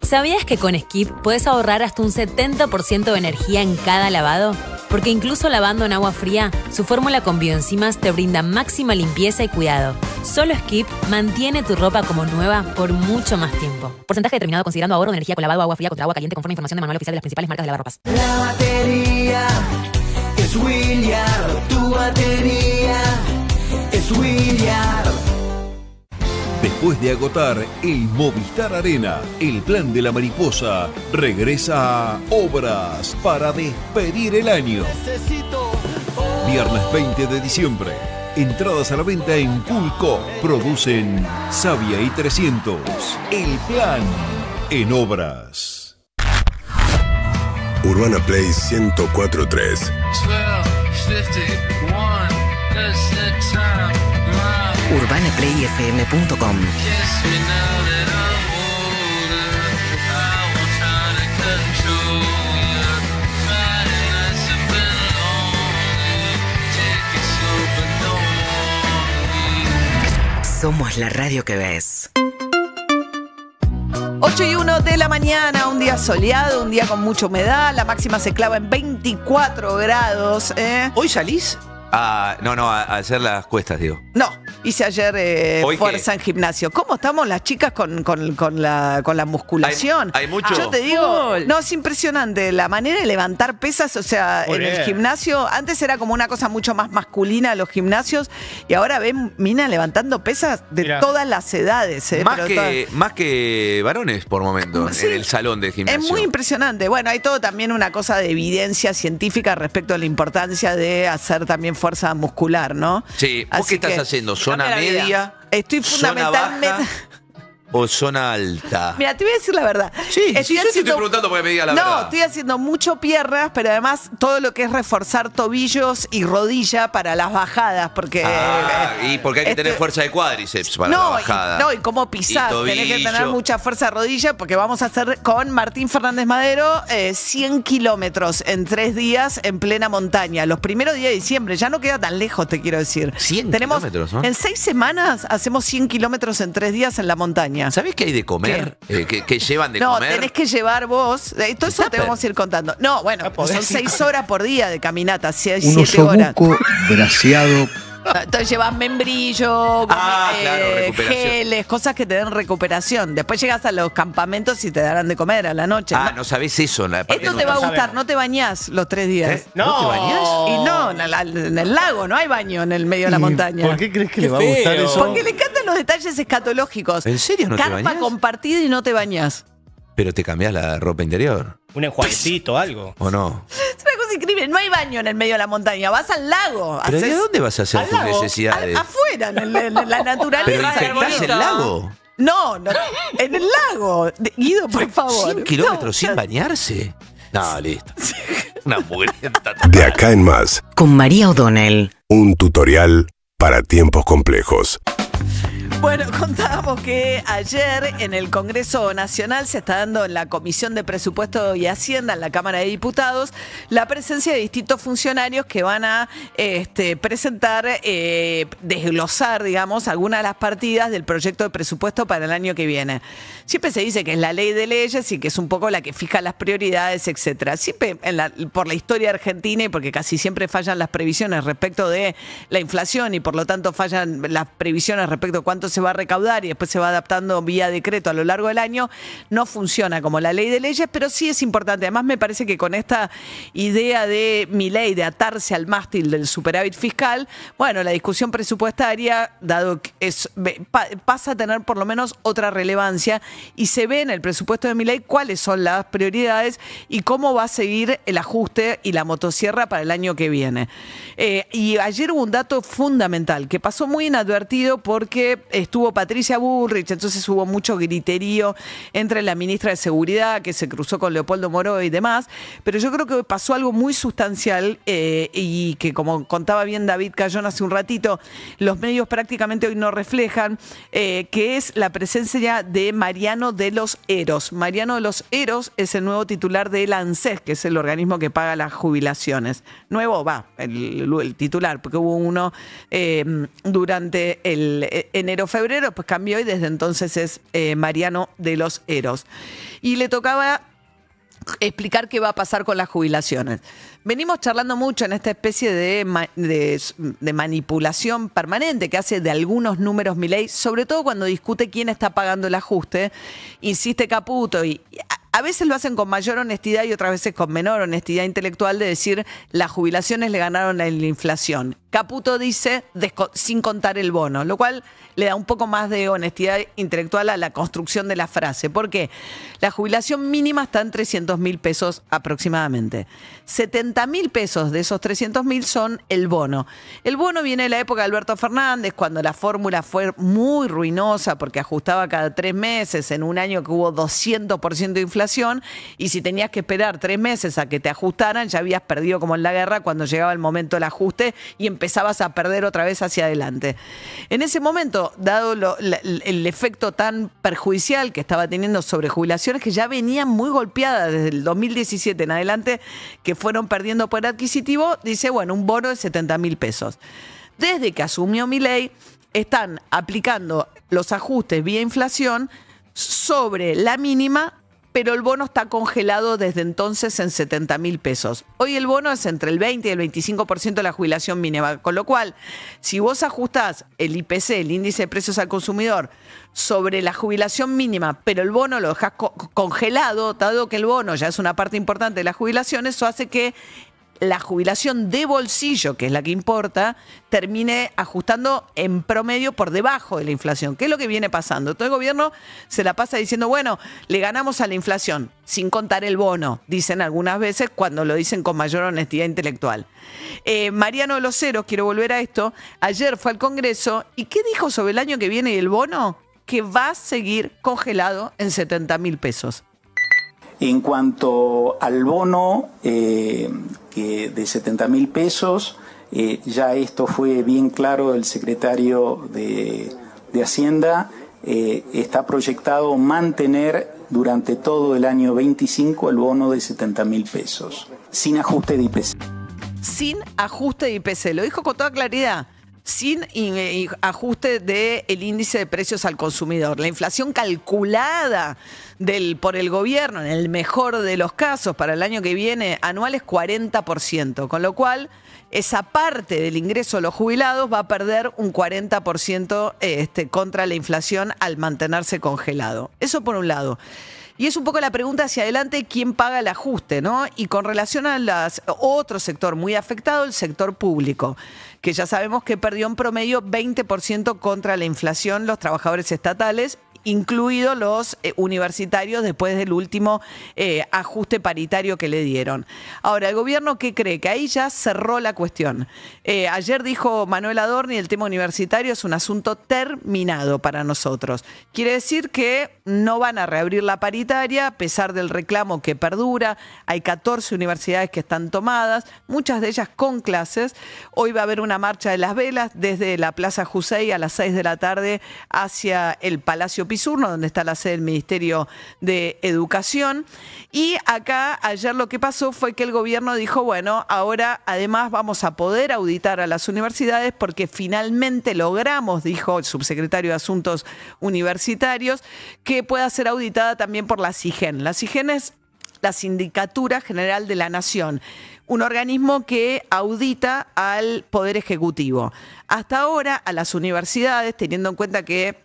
¿Sabías que con Skip puedes ahorrar hasta un setenta por ciento de energía en cada lavado? Porque incluso lavando en agua fría, su fórmula con bioenzimas te brinda máxima limpieza y cuidado. Solo Skip mantiene tu ropa como nueva por mucho más tiempo. Porcentaje determinado considerando ahorro de energía con lavado, agua fría contra agua caliente, conforme información de manual oficial de las principales marcas de lavarropas. La batería es Williard, tu batería es Williard. Después de agotar el Movistar Arena, el plan de la mariposa regresa a Obras para despedir el año. Viernes veinte de diciembre. Entradas a la venta en Culco. Producen Sabia y trescientos. El plan en Obras. Urbana Play ciento cuatro punto tres. urbana play f m punto com. Somos la radio que ves. ocho y uno de la mañana, un día soleado, un día con mucha humedad. La máxima se clava en veinticuatro grados. ¿eh? ¿Hoy salís? Ah, no, no, a hacer las cuestas, digo. No, hice ayer eh, fuerza en gimnasio. ¿Cómo estamos las chicas con, con, con, la, con la musculación? Hay, hay mucho. Yo te digo, no, es impresionante la manera de levantar pesas. O sea, Muy en bien. el gimnasio, antes era como una cosa mucho más masculina los gimnasios. Y ahora ven, mina, levantando pesas de Mirá. todas las edades. Eh, más, pero que, todas... más que varones por momentos sí, en el salón de gimnasio. Es muy impresionante. Bueno, hay todo también una cosa de evidencia científica respecto a la importancia de hacer también fuerza muscular, ¿no? Sí. ¿Vos Así qué estás que, haciendo? ¿Zona media? Estoy fundamentalmente... o zona alta? Mira, te voy a decir la verdad. Sí, estoy, sí, haciendo... estoy preguntando porque me diga la no, verdad. No, estoy haciendo mucho piernas, pero además todo lo que es reforzar tobillos y rodilla para las bajadas, porque... Ah, eh, y porque hay que este... tener fuerza de cuádriceps para no, la bajada. Y, no, y cómo pisar. Tenés que tener mucha fuerza de rodilla porque vamos a hacer con Martín Fernández Madero eh, cien kilómetros en tres días en plena montaña. Los primeros días de diciembre. Ya no queda tan lejos, te quiero decir. cien Tenemos, kilómetros, ¿no? En seis semanas hacemos cien kilómetros en tres días en la montaña. ¿Sabés qué hay de comer? Eh, ¿qué, ¿Qué llevan de no, comer? No, tenés que llevar vos. Eh, todo eso te vamos a ir contando. No, bueno, ah, son seis horas por día de caminata, seis, siete horas. Un osobuco braseado. Entonces llevas membrillo, ah, eh, claro, geles, cosas que te den recuperación. Después llegas a los campamentos y te darán de comer a la noche. Ah, no, no sabés eso. La Esto te va a gustar, sabemos. No te bañás los tres días. ¿Eh? No. ¿No te bañás? Y no, en el, en el lago no hay baño en el medio de la montaña. ¿Por qué crees que qué le va feo. a gustar eso? Porque le encantan los detalles escatológicos. ¿En serio no Carpa te bañás? Compartida y no te bañás. Pero te cambiás la ropa interior. Un enjuaguecito, algo. ¿O no? No hay baño en el medio de la montaña, vas al lago. ¿Pero haces... de dónde vas a hacer tus lago? necesidades? Al, afuera, en, el, en la naturaleza. ¿Pero infectás el lago? No, no, en el lago. Guido, por favor. cien kilómetros no, sin no. bañarse. No, listo. Una mugrienta. De acá en más. Con María O'Donnell. Un tutorial para tiempos complejos. Bueno, contábamos que ayer en el Congreso Nacional se está dando en la Comisión de Presupuesto y Hacienda, en la Cámara de Diputados, la presencia de distintos funcionarios que van a este, presentar, eh, desglosar, digamos, algunas de las partidas del proyecto de presupuesto para el año que viene. Siempre se dice que es la ley de leyes y que es un poco la que fija las prioridades, etcétera. Siempre, en la, por la historia argentina y porque casi siempre fallan las previsiones respecto de la inflación y por lo tanto fallan las previsiones respecto a cuánto se va a recaudar y después se va adaptando vía decreto a lo largo del año, no funciona como la ley de leyes, pero sí es importante. Además me parece que con esta idea de Milei de atarse al mástil del superávit fiscal, bueno, la discusión presupuestaria dado que es, pasa a tener por lo menos otra relevancia y se ve en el presupuesto de Milei cuáles son las prioridades y cómo va a seguir el ajuste y la motosierra para el año que viene. Eh, y ayer hubo un dato fundamental que pasó muy inadvertido porque estuvo Patricia Bullrich, entonces hubo mucho griterío entre la ministra de Seguridad, que se cruzó con Leopoldo Moro y demás, pero yo creo que pasó algo muy sustancial eh, y que, como contaba bien David Cayón hace un ratito, los medios prácticamente hoy no reflejan, eh, que es la presencia de Mariano de los Heros. Mariano de los Heros es el nuevo titular del ANSES, que es el organismo que paga las jubilaciones. Nuevo va, el, el titular, porque hubo uno eh, durante el enero febrero, pues cambió y desde entonces es eh, Mariano de los Heros. Y le tocaba explicar qué va a pasar con las jubilaciones. Venimos charlando mucho en esta especie de, de, de manipulación permanente que hace de algunos números Milei, sobre todo cuando discute quién está pagando el ajuste. Insiste Caputo y... A veces lo hacen con mayor honestidad y otras veces con menor honestidad intelectual de decir las jubilaciones le ganaron a la inflación. Caputo dice sin contar el bono, lo cual le da un poco más de honestidad intelectual a la construcción de la frase. ¿Por qué? La jubilación mínima está en trescientos mil pesos aproximadamente. setenta mil pesos de esos trescientos mil son el bono. El bono viene de la época de Alberto Fernández, cuando la fórmula fue muy ruinosa porque ajustaba cada tres meses en un año que hubo doscientos por ciento de inflación. Y si tenías que esperar tres meses a que te ajustaran, ya habías perdido como en la guerra cuando llegaba el momento del ajuste y empezabas a perder otra vez hacia adelante. En ese momento, dado lo, la, el efecto tan perjudicial que estaba teniendo sobre jubilaciones, que ya venían muy golpeadas desde el dos mil diecisiete en adelante, que fueron perdiendo poder adquisitivo, dice, bueno, un bono de setenta mil pesos. Desde que asumió Milei, están aplicando los ajustes vía inflación sobre la mínima, pero el bono está congelado desde entonces en setenta mil pesos. Hoy el bono es entre el veinte y el veinticinco por ciento de la jubilación mínima, con lo cual, si vos ajustás el I P C, el índice de precios al consumidor, sobre la jubilación mínima, pero el bono lo dejás co- congelado, dado que el bono ya es una parte importante de la jubilación, eso hace que la jubilación de bolsillo, que es la que importa, termine ajustando en promedio por debajo de la inflación. ¿Qué es lo que viene pasando? Todo el gobierno se la pasa diciendo, bueno, le ganamos a la inflación, sin contar el bono, dicen algunas veces cuando lo dicen con mayor honestidad intelectual. Eh, Mariano de los Heros, quiero volver a esto, ayer fue al Congreso, ¿y qué dijo sobre el año que viene y el bono? que va a seguir congelado en setenta mil pesos. En cuanto al bono eh, que de setenta mil pesos, eh, ya esto fue bien claro del secretario de, de Hacienda, eh, está proyectado mantener durante todo el año veinticinco el bono de setenta mil pesos, sin ajuste de I P C. Sin ajuste de I P C, lo dijo con toda claridad. Sin ajuste del índice de precios al consumidor. La inflación calculada del, por el gobierno, en el mejor de los casos, para el año que viene, anual es cuarenta por ciento. Con lo cual, esa parte del ingreso de los jubilados va a perder un cuarenta por ciento este, contra la inflación al mantenerse congelado. Eso por un lado. Y es un poco la pregunta hacia adelante, ¿quién paga el ajuste, no? Y con relación a las, otro sector muy afectado, el sector público, que ya sabemos que perdió en promedio veinte por ciento contra la inflación los trabajadores estatales, incluidos los eh, universitarios después del último eh, ajuste paritario que le dieron. Ahora, ¿el gobierno qué cree? Que ahí ya cerró la cuestión. Eh, ayer dijo Manuel Adorni, el tema universitario es un asunto terminado para nosotros. Quiere decir que no van a reabrir la paritaria, a pesar del reclamo que perdura. Hay catorce universidades que están tomadas, muchas de ellas con clases. Hoy va a haber una marcha de las velas desde la Plaza José a las seis de la tarde hacia el Palacio Pisurno, donde está la sede del Ministerio de Educación. Y acá ayer lo que pasó fue que el gobierno dijo, bueno, ahora además vamos a poder auditar a las universidades porque finalmente logramos, dijo el subsecretario de Asuntos Universitarios, que pueda ser auditada también por la SIGEN. La SIGEN es la Sindicatura General de la Nación, un organismo que audita al Poder Ejecutivo. Hasta ahora a las universidades, teniendo en cuenta que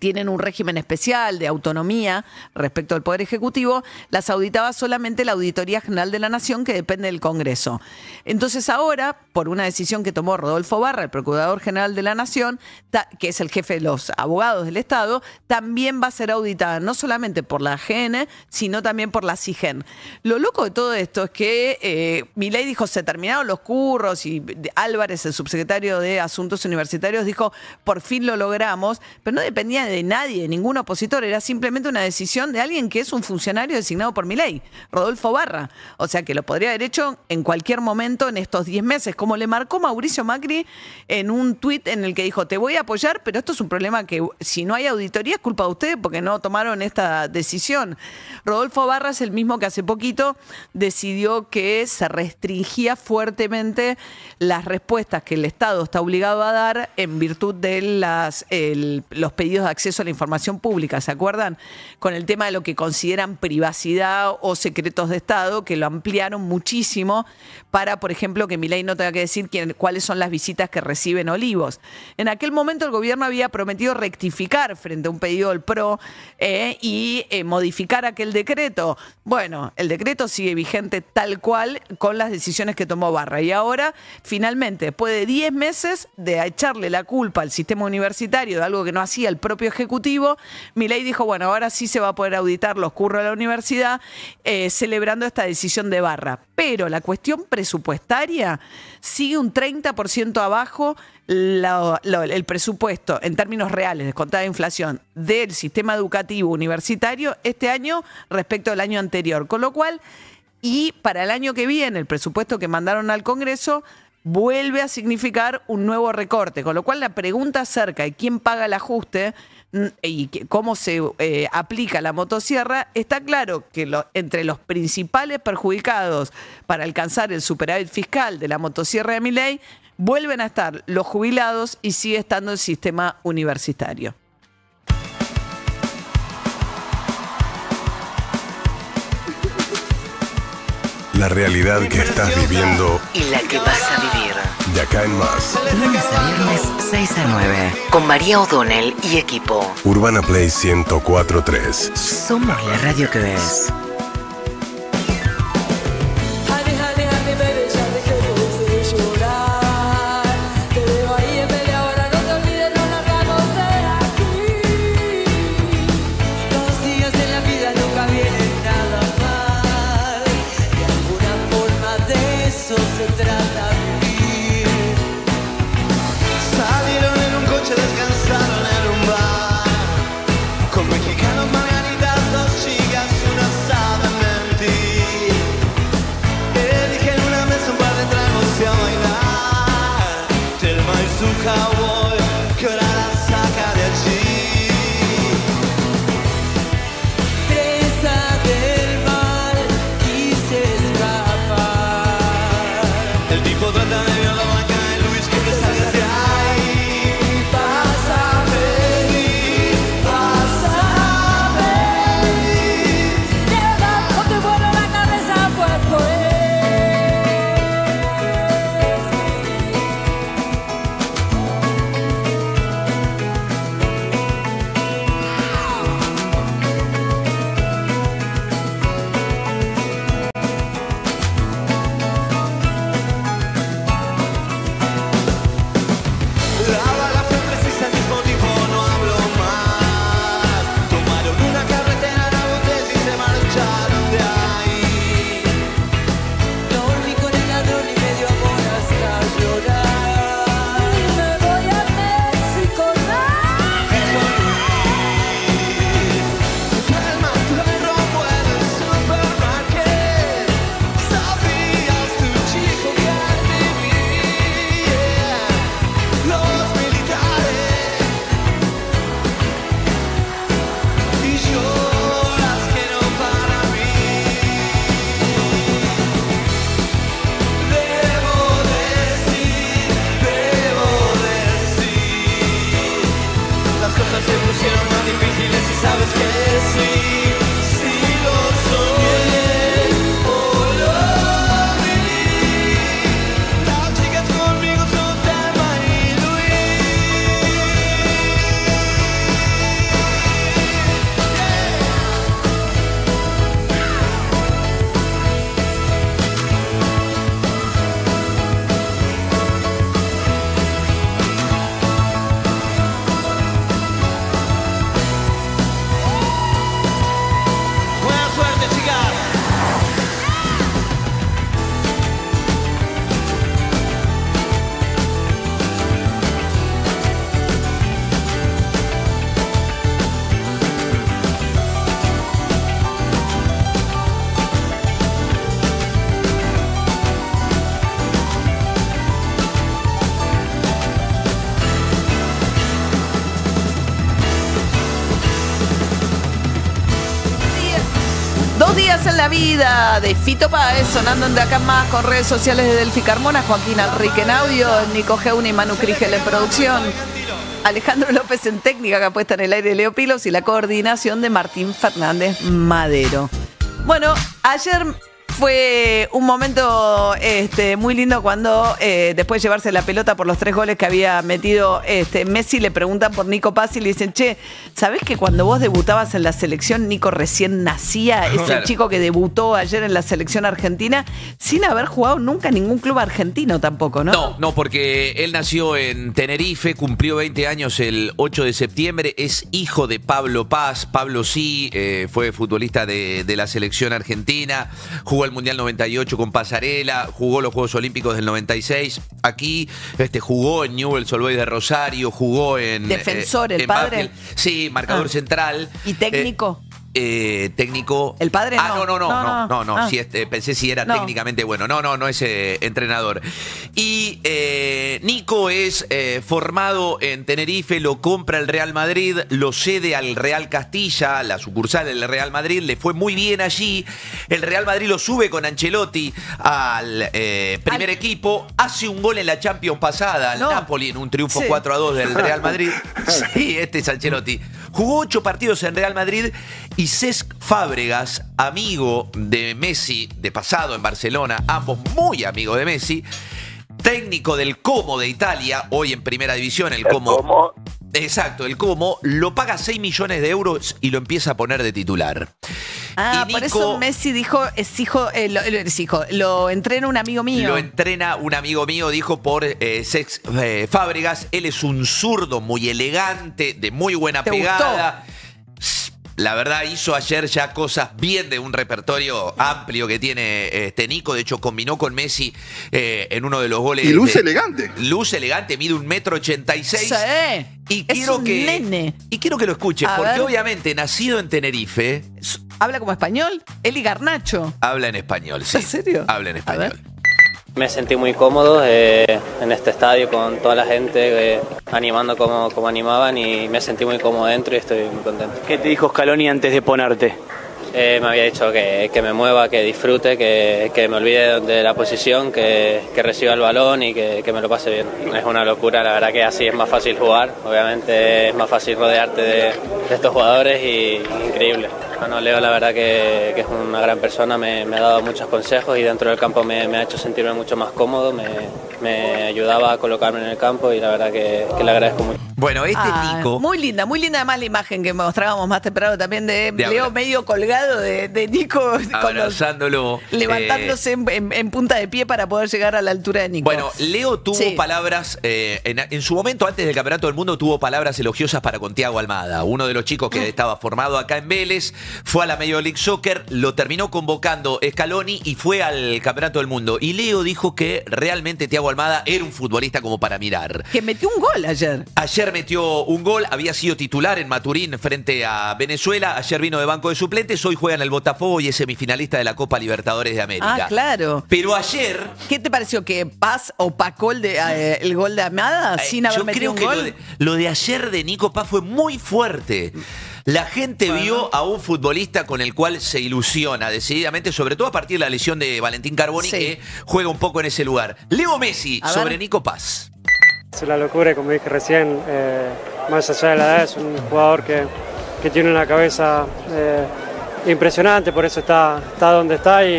tienen un régimen especial de autonomía respecto al Poder Ejecutivo, las auditaba solamente la Auditoría General de la Nación, que depende del Congreso. Entonces ahora, por una decisión que tomó Rodolfo Barra, el Procurador General de la Nación, que es el jefe de los abogados del Estado, también va a ser auditada no solamente por la A G N, sino también por la SIGEN. Lo loco de todo esto es que eh, Milei dijo, se terminaron los curros, y Álvarez, el subsecretario de Asuntos Universitarios, dijo, por fin lo logramos, pero no dependía de nadie, de ningún opositor, era simplemente una decisión de alguien que es un funcionario designado por Milei, Rodolfo Barra. O sea que lo podría haber hecho en cualquier momento en estos diez meses, como le marcó Mauricio Macri en un tuit en el que dijo, te voy a apoyar, pero esto es un problema que si no hay auditoría es culpa de ustedes porque no tomaron esta decisión. Rodolfo Barra es el mismo que hace poquito decidió que se restringía fuertemente las respuestas que el Estado está obligado a dar en virtud de las, el, los pedidos de acceso a la información pública, ¿se acuerdan? Con el tema de lo que consideran privacidad o secretos de Estado, que lo ampliaron muchísimo para, por ejemplo, que Milei no tenga que decir quién, cuáles son las visitas que reciben Olivos. En aquel momento el gobierno había prometido rectificar frente a un pedido del PRO eh, y eh, modificar aquel decreto. Bueno, el decreto sigue vigente tal cual con las decisiones que tomó Barra. Y ahora, finalmente, después de diez meses de echarle la culpa al sistema universitario de algo que no hacía el PRO, propio Ejecutivo, Milei dijo, bueno, ahora sí se va a poder auditar los curros de la universidad, eh, celebrando esta decisión de Barra. Pero la cuestión presupuestaria sigue un treinta por ciento abajo la, la, el presupuesto, en términos reales, descontada de inflación, del sistema educativo universitario este año respecto al año anterior. Con lo cual, y para el año que viene, el presupuesto que mandaron al Congreso vuelve a significar un nuevo recorte, con lo cual la pregunta acerca de quién paga el ajuste y cómo se eh, aplica la motosierra, está claro que lo, entre los principales perjudicados para alcanzar el superávit fiscal de la motosierra de Milei, vuelven a estar los jubilados y sigue estando el sistema universitario. La realidad que estás viviendo y la que vas a vivir. De acá en más. Lunes a viernes, seis a nueve. Con María O'Donnell y equipo. Urbana Play ciento cuatro punto tres. Somos la radio que ves. Salieron en un coche, descansaron en un bar. nunca voy, que ahora la saca de allí. Presa del mal, quise escapar. El tipo trata de violar la banca de Luis, que te salgas de ahí. Vas a venir, vas a venir. Lleva o te vuelo la cabeza, pues por él. En la vida de Fito Páez, sonando en De Acá en Más, con redes sociales de Delphi Carmona, Joaquín Enrique en audio, Nico Geuna y Manu Crigel en producción, Alejandro López en técnica, que ha puesto en el aire Leo Pilos, y la coordinación de Martín Fernández Madero. Bueno, ayer fue un momento este, muy lindo cuando eh, después de llevarse la pelota por los tres goles que había metido este, Messi, le preguntan por Nico Paz y le dicen, che, ¿sabés que cuando vos debutabas en la selección, Nico recién nacía? Ese claro. chico que debutó ayer en la selección argentina sin haber jugado nunca en ningún club argentino tampoco, ¿no? No, no, porque él nació en Tenerife, cumplió veinte años el ocho de septiembre, es hijo de Pablo Paz. Pablo sí, eh, fue futbolista de, de la selección argentina, jugó el Mundial noventa y ocho con Pasarela, jugó los Juegos Olímpicos del noventa y seis, aquí este, jugó en Newell's Old Boys de Rosario, jugó en... Defensor, eh, el en padre. Banfield. Sí, marcador ah. central. ¿Y técnico? Eh, Eh, técnico. ¿El padre? Ah, no, no, no, no, no, no, no, no. Ah. Sí, este, pensé si era no. técnicamente bueno. No, no, no es eh, entrenador. Y eh, Nico es eh, formado en Tenerife, lo compra el Real Madrid, lo cede al Real Castilla, la sucursal del Real Madrid, le fue muy bien allí. El Real Madrid lo sube con Ancelotti al eh, primer al... equipo, hace un gol en la Champions pasada al no. Napoli en un triunfo sí. cuatro a dos del Real Madrid. Sí, este es Ancelotti. Jugó ocho partidos en Real Madrid y Cesc Fábregas, amigo de Messi, de pasado en Barcelona, ambos muy amigos de Messi, técnico del Como de Italia, hoy en Primera División, el Como... ¿El Como? Exacto, el Como, lo paga seis millones de euros y lo empieza a poner de titular. Ah, Nico, por eso Messi dijo, es hijo, eh, lo, es hijo, lo entrena un amigo mío. Lo entrena un amigo mío, dijo, por eh, Cesc eh, Fábregas. Él es un zurdo muy elegante, de muy buena pegada. Gustó? La verdad, hizo ayer ya cosas bien de un repertorio amplio que tiene este Nico. De hecho, combinó con Messi eh, en uno de los goles. Y luce de, elegante. Luce elegante, mide un metro ochenta y seis. Y quiero es un que, nene. Y quiero que lo escuches, porque ver. obviamente, nacido en Tenerife... ¿Habla como español? Eli Garnacho. Habla en español, sí. ¿En serio? Habla en español. Me sentí muy cómodo eh, en este estadio con toda la gente eh, animando como, como animaban y me sentí muy cómodo dentro y estoy muy contento. ¿Qué te dijo Scaloni antes de ponerte? Eh, me había dicho que, que me mueva, que disfrute, que, que me olvide de la posición, que, que reciba el balón y que, que me lo pase bien. Es una locura, la verdad que así es más fácil jugar, obviamente es más fácil rodearte de, de estos jugadores y increíble. Bueno, Leo la verdad que, que es una gran persona, me, me ha dado muchos consejos y dentro del campo me, me ha hecho sentirme mucho más cómodo, me, me ayudaba a colocarme en el campo y la verdad que, que le agradezco mucho. Bueno, este ah, Nico... Muy linda, muy linda además la imagen que mostrábamos más temprano también de, de Leo medio colgado de, de Nico. Abrazándolo. Los, levantándose eh, en, en, en punta de pie para poder llegar a la altura de Nico. Bueno, Leo tuvo sí. palabras, eh, en, en su momento antes del Campeonato del Mundo tuvo palabras elogiosas para con Thiago Almada, uno de los chicos que estaba formado acá en Vélez, fue a la Major League Soccer, lo terminó convocando Scaloni y fue al Campeonato del Mundo. Y Leo dijo que realmente Thiago Almada era un futbolista como para mirar. Que metió un gol ayer. Ayer metió un gol, había sido titular en Maturín frente a Venezuela, ayer vino de banco de suplentes, hoy juega en el Botafogo y es semifinalista de la Copa Libertadores de América. Ah, claro. Pero ayer... ¿Qué te pareció? ¿Que Paz opacó el, de, eh, el gol de Almada eh, sin haber metido un gol? Yo creo que lo de, lo de ayer de Nico Paz fue muy fuerte. La gente bueno. vio a un futbolista con el cual se ilusiona decididamente, sobre todo a partir de la lesión de Valentín Carboni, sí. que juega un poco en ese lugar. Leo Messi a sobre ver. Nico Paz. Es una locura, como dije recién, eh, más allá de la edad, es un jugador que, que tiene una cabeza eh, impresionante, por eso está, está donde está y,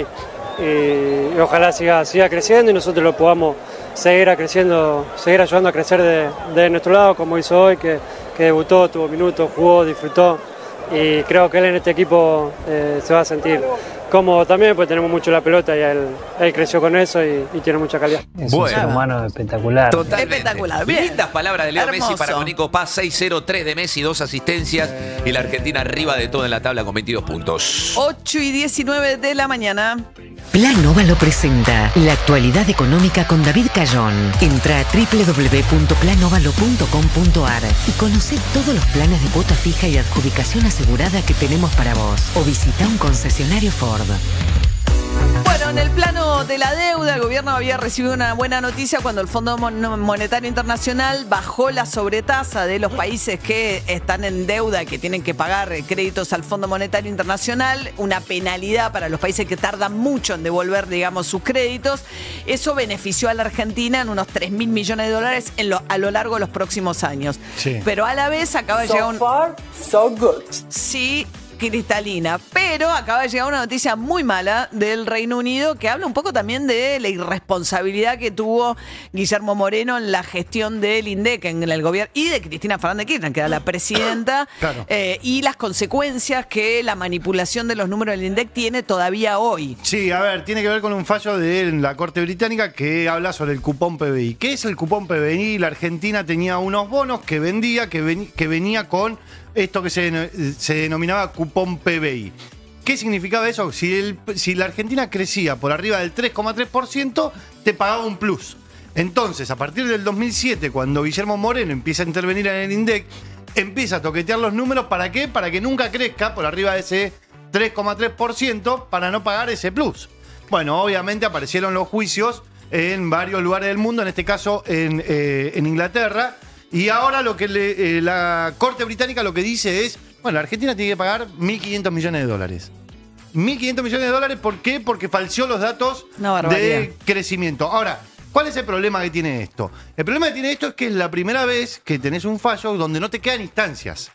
y, y ojalá siga, siga creciendo y nosotros lo podamos seguir, a creciendo, seguir ayudando a crecer de, de nuestro lado, como hizo hoy, que, que debutó, tuvo minutos, jugó, disfrutó y creo que él en este equipo eh, se va a sentir cómodo también, pues tenemos mucho la pelota y él, él creció con eso y, y tiene mucha calidad. Es bueno. un ser humano espectacular. Totalmente. Espectacular. Bien. Lindas palabras de Leo Hermoso. Messi para Nico Paz, seis cero tres de Messi, dos asistencias y la Argentina arriba de todo en la tabla con veintidós puntos. ocho y diecinueve de la mañana. Plan Nova lo presenta. La actualidad económica con David Cayón. Entra a w w w punto plan ovalo punto com punto ar y conoce todos los planes de cuota fija y adjudicación asegurada que tenemos para vos. O visita un concesionario Ford. Bueno, en el plano de la deuda, el gobierno había recibido una buena noticia cuando el Fondo Monetario Internacional bajó la sobretasa de los países que están en deuda, que tienen que pagar créditos al Fondo Monetario Internacional, una penalidad para los países que tardan mucho en devolver, digamos, sus créditos. Eso benefició a la Argentina en unos tres mil millones de dólares en lo, a lo largo de los próximos años. Sí. Pero a la vez acaba de llegar un... So far, so good. Sí. Cristalina, pero acaba de llegar una noticia muy mala del Reino Unido que habla un poco también de la irresponsabilidad que tuvo Guillermo Moreno en la gestión del INDEC en el gobierno y de Cristina Fernández de Kirchner, que era la presidenta, claro. eh, y las consecuencias que la manipulación de los números del INDEC tiene todavía hoy. Sí, a ver, tiene que ver con un fallo de la Corte Británica que habla sobre el cupón P B I. ¿Qué es el cupón P B I? La Argentina tenía unos bonos que vendía, que, ven, que venía con... esto que se, se denominaba cupón P B I. ¿Qué significaba eso? Si, el, si la Argentina crecía por arriba del tres coma tres por ciento, te pagaba un plus. Entonces, a partir del dos mil siete, cuando Guillermo Moreno empieza a intervenir en el INDEC, empieza a toquetear los números. ¿Para qué? Para que nunca crezca por arriba de ese tres coma tres por ciento para no pagar ese plus. Bueno, obviamente aparecieron los juicios en varios lugares del mundo, en este caso en, eh, en Inglaterra. Y ahora lo que le, eh, la Corte Británica lo que dice es, bueno, la Argentina tiene que pagar mil quinientos millones de dólares. mil quinientos millones de dólares, ¿por qué? Porque falseó los datos de crecimiento. Ahora, ¿cuál es el problema que tiene esto? El problema que tiene esto es que es la primera vez que tenés un fallo donde no te quedan instancias.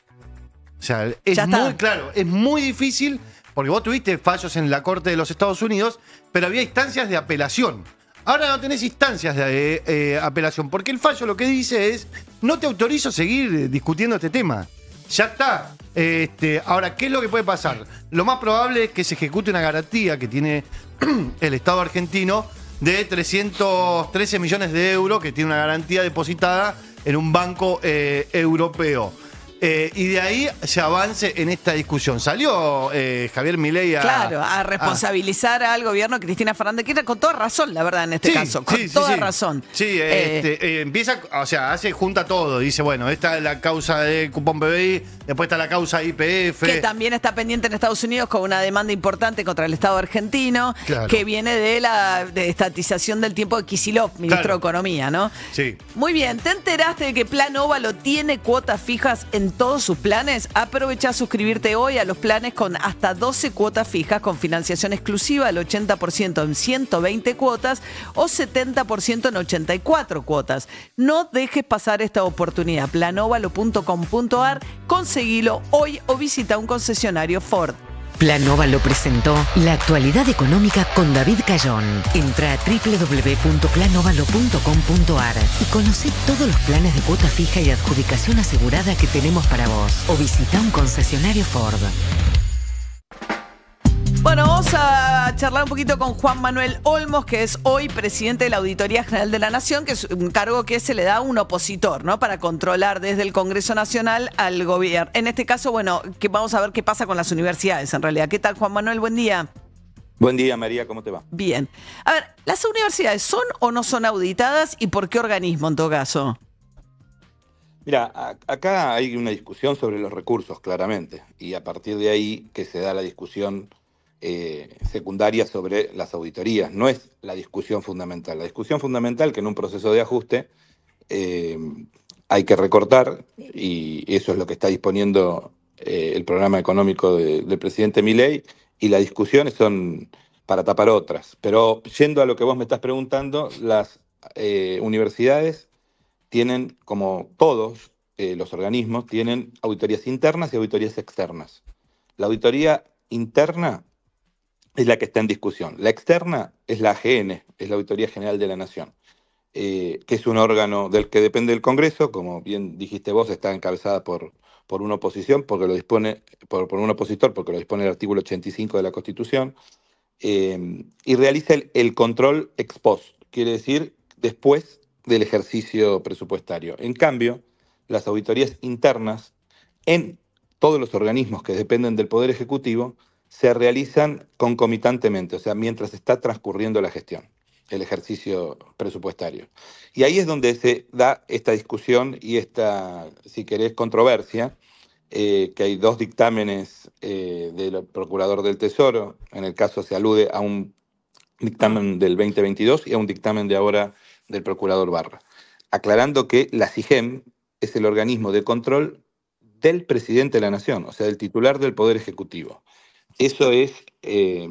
O sea, es muy claro, es muy difícil, porque vos tuviste fallos en la Corte de los Estados Unidos, pero había instancias de apelación. Ahora no tenés instancias de eh, apelación, porque el fallo lo que dice es no te autorizo seguir discutiendo este tema. Ya está. Este, ahora, ¿qué es lo que puede pasar? Lo más probable es que se ejecute una garantía que tiene el Estado argentino de trescientos trece millones de euros, que tiene una garantía depositada en un banco eh, europeo. eh, y de ahí se avance en esta discusión. Salió eh, Javier Milei a... Claro, a responsabilizar a... al gobierno de Cristina Fernández, que era con toda razón, la verdad, en este sí, caso. Con sí, toda sí, razón. Sí, eh, este, eh, empieza, o sea, hace, junta todo. Dice, bueno, esta es la causa del cupón P B I, después está la causa I P F. Que también está pendiente en Estados Unidos con una demanda importante contra el Estado argentino, claro, que viene de la de estatización del tiempo de Kicillof, ministro claro. de Economía, ¿no? Sí. Muy bien, ¿te enteraste de que Plan Óvalo tiene cuotas fijas en todos sus planes? Aprovechá a suscribirte hoy a los planes con hasta doce cuotas fijas con financiación exclusiva del ochenta por ciento en ciento veinte cuotas o setenta por ciento en ochenta y cuatro cuotas. No dejes pasar esta oportunidad. plan óvalo punto com punto ar, conseguilo hoy o visita un concesionario Ford. Plan Óvalo presentó La Actualidad Económica con David Cayón. Entra a doble u doble u doble u punto plan óvalo punto com punto ar y conoce todos los planes de cuota fija y adjudicación asegurada que tenemos para vos. O visita un concesionario Ford. Bueno, vamos a charlar un poquito con Juan Manuel Olmos, que es hoy presidente de la Auditoría General de la Nación, que es un cargo que se le da a un opositor, ¿no? Para controlar desde el Congreso Nacional al gobierno. En este caso, bueno, que vamos a ver qué pasa con las universidades, en realidad. ¿Qué tal, Juan Manuel? Buen día. Buen día, María. ¿Cómo te va? Bien. A ver, ¿las universidades son o no son auditadas y por qué organismo, en todo caso? Mira, acá hay una discusión sobre los recursos, claramente, y a partir de ahí que se da la discusión... Eh, secundaria sobre las auditorías. No es la discusión fundamental. La discusión fundamental que en un proceso de ajuste eh, hay que recortar, y eso es lo que está disponiendo eh, el programa económico de, del presidente Milei, y las discusiones son para tapar otras. Pero yendo a lo que vos me estás preguntando, las eh, universidades tienen, como todos eh, los organismos, tienen auditorías internas y auditorías externas. La auditoría interna es la que está en discusión. La externa es la A G N, es la Auditoría General de la Nación, eh, que es un órgano del que depende el Congreso, como bien dijiste vos, está encabezada por, por una oposición, porque lo dispone, por, por un opositor, porque lo dispone el artículo ochenta y cinco de la Constitución, eh, y realiza el, el control ex post, quiere decir después del ejercicio presupuestario. En cambio, las auditorías internas en todos los organismos que dependen del Poder Ejecutivo se realizan concomitantemente, o sea, mientras está transcurriendo la gestión, el ejercicio presupuestario. Y ahí es donde se da esta discusión y esta, si querés, controversia, eh, que hay dos dictámenes eh, del Procurador del Tesoro, en el caso se alude a un dictamen del veinte veintidós y a un dictamen de ahora del Procurador Barra, aclarando que la C I G E M es el organismo de control del Presidente de la Nación, o sea, del titular del Poder Ejecutivo. Eso es eh,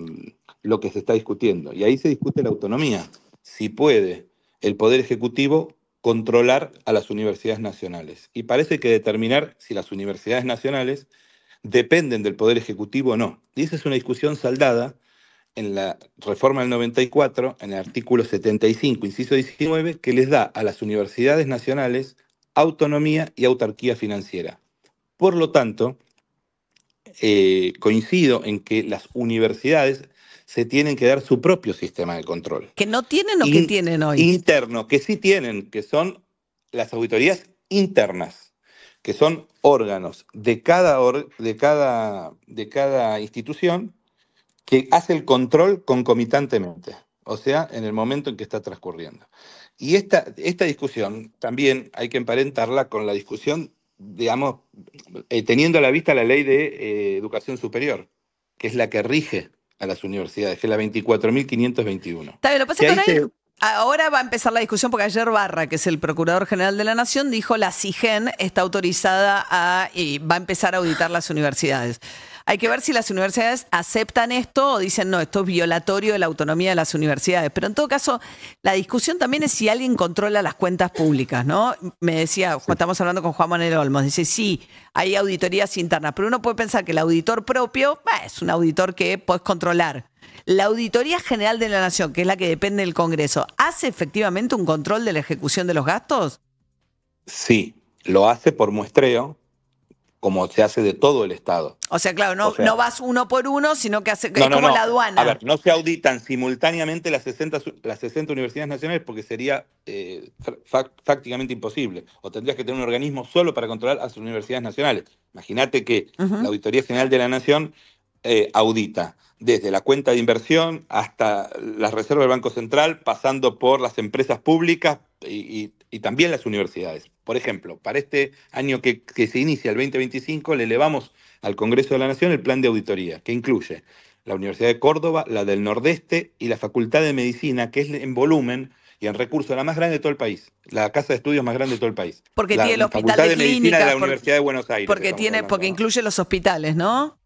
lo que se está discutiendo. Y ahí se discute la autonomía. Si puede el Poder Ejecutivo controlar a las universidades nacionales. Y parece que determinar si las universidades nacionales dependen del Poder Ejecutivo o no. Y esa es una discusión saldada en la reforma del noventa y cuatro, en el artículo setenta y cinco, inciso diecinueve, que les da a las universidades nacionales autonomía y autarquía financiera. Por lo tanto... Eh, coincido en que las universidades se tienen que dar su propio sistema de control. ¿Que no tienen o In, que tienen hoy? Interno, que sí tienen, que son las auditorías internas, que son órganos de cada, or, de cada, de cada institución que hace el control concomitantemente, o sea, en el momento en que está transcurriendo. Y esta, esta discusión también hay que emparentarla con la discusión, digamos, eh, teniendo a la vista la ley de eh, educación superior, que es la que rige a las universidades, que es la veinticuatro mil quinientos veintiuno. Está bien, lo que pasa es que ahora, ahora va a empezar la discusión, porque ayer Barra, que es el Procurador General de la Nación, dijo la C I G E N está autorizada a, y va a empezar a auditar las universidades. Hay que ver si las universidades aceptan esto o dicen, no, esto es violatorio de la autonomía de las universidades. Pero en todo caso, la discusión también es si alguien controla las cuentas públicas, ¿no? Me decía, estamos hablando con Juan Manuel Olmos, dice, sí, hay auditorías internas, pero uno puede pensar que el auditor propio bah, es un auditor que podés controlar. La Auditoría General de la Nación, que es la que depende del Congreso, ¿hace efectivamente un control de la ejecución de los gastos? Sí, lo hace por muestreo. como se hace de todo el Estado. O sea, claro, no, o sea, no vas uno por uno, sino que hace, no, es no, como no. la aduana. A ver, no se auditan simultáneamente las sesenta, las sesenta universidades nacionales porque sería eh, prácticamente imposible. O tendrías que tener un organismo solo para controlar a sus universidades nacionales. Imagínate que uh-huh. la Auditoría General de la Nación eh, audita desde la cuenta de inversión hasta las reservas del Banco Central, pasando por las empresas públicas y, y, y también las universidades. Por ejemplo, para este año que, que se inicia el veinte veinticinco, le elevamos al Congreso de la Nación el plan de auditoría, que incluye la Universidad de Córdoba, la del Nordeste y la Facultad de Medicina, que es en volumen y en recursos la más grande de todo el país, la casa de estudios más grande de todo el país. Porque la, tiene el hospital de, de Medicina de la porque, Universidad de Buenos Aires. Porque, tiene, porque incluye los hospitales, ¿no?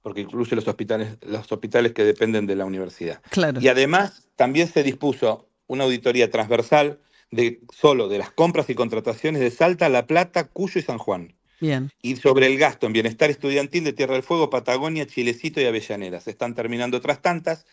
Porque incluye los hospitales, los hospitales que dependen de la universidad. Claro. Y además también se dispuso una auditoría transversal de solo de las compras y contrataciones de Salta, La Plata, Cuyo y San Juan. Bien. Y sobre el gasto en bienestar estudiantil de Tierra del Fuego, Patagonia, Chilecito y Avellaneda. Se están terminando otras tantas.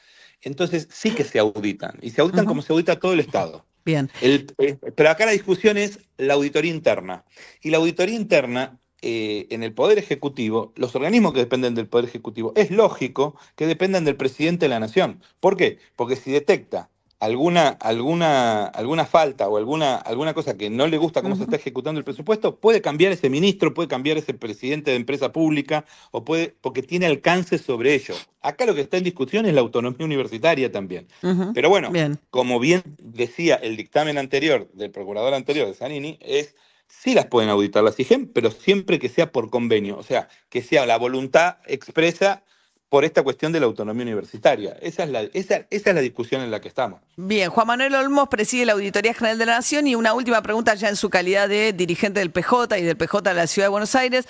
Entonces sí que se auditan. Y se auditan uh-huh. como se audita todo el Estado. Bien. El, eh, pero acá la discusión es la auditoría interna. Y la auditoría interna, eh, en el Poder Ejecutivo, los organismos que dependen del Poder Ejecutivo, es lógico que dependan del Presidente de la Nación. ¿Por qué? Porque si detecta alguna alguna alguna falta o alguna alguna cosa que no le gusta cómo uh-huh. se está ejecutando el presupuesto, puede cambiar ese ministro, puede cambiar ese presidente de empresa pública, o puede porque tiene alcance sobre ello. Acá lo que está en discusión es la autonomía universitaria también. Uh-huh. Pero bueno, bien. como bien decía el dictamen anterior del procurador anterior de Zanini, es sí las pueden auditar las I G E M, pero siempre que sea por convenio, o sea, que sea la voluntad expresa por esta cuestión de la autonomía universitaria. Esa es la, esa, esa es la discusión en la que estamos. Bien, Juan Manuel Olmos preside la Auditoría General de la Nación, y una última pregunta ya en su calidad de dirigente del P J y del P J de la Ciudad de Buenos Aires.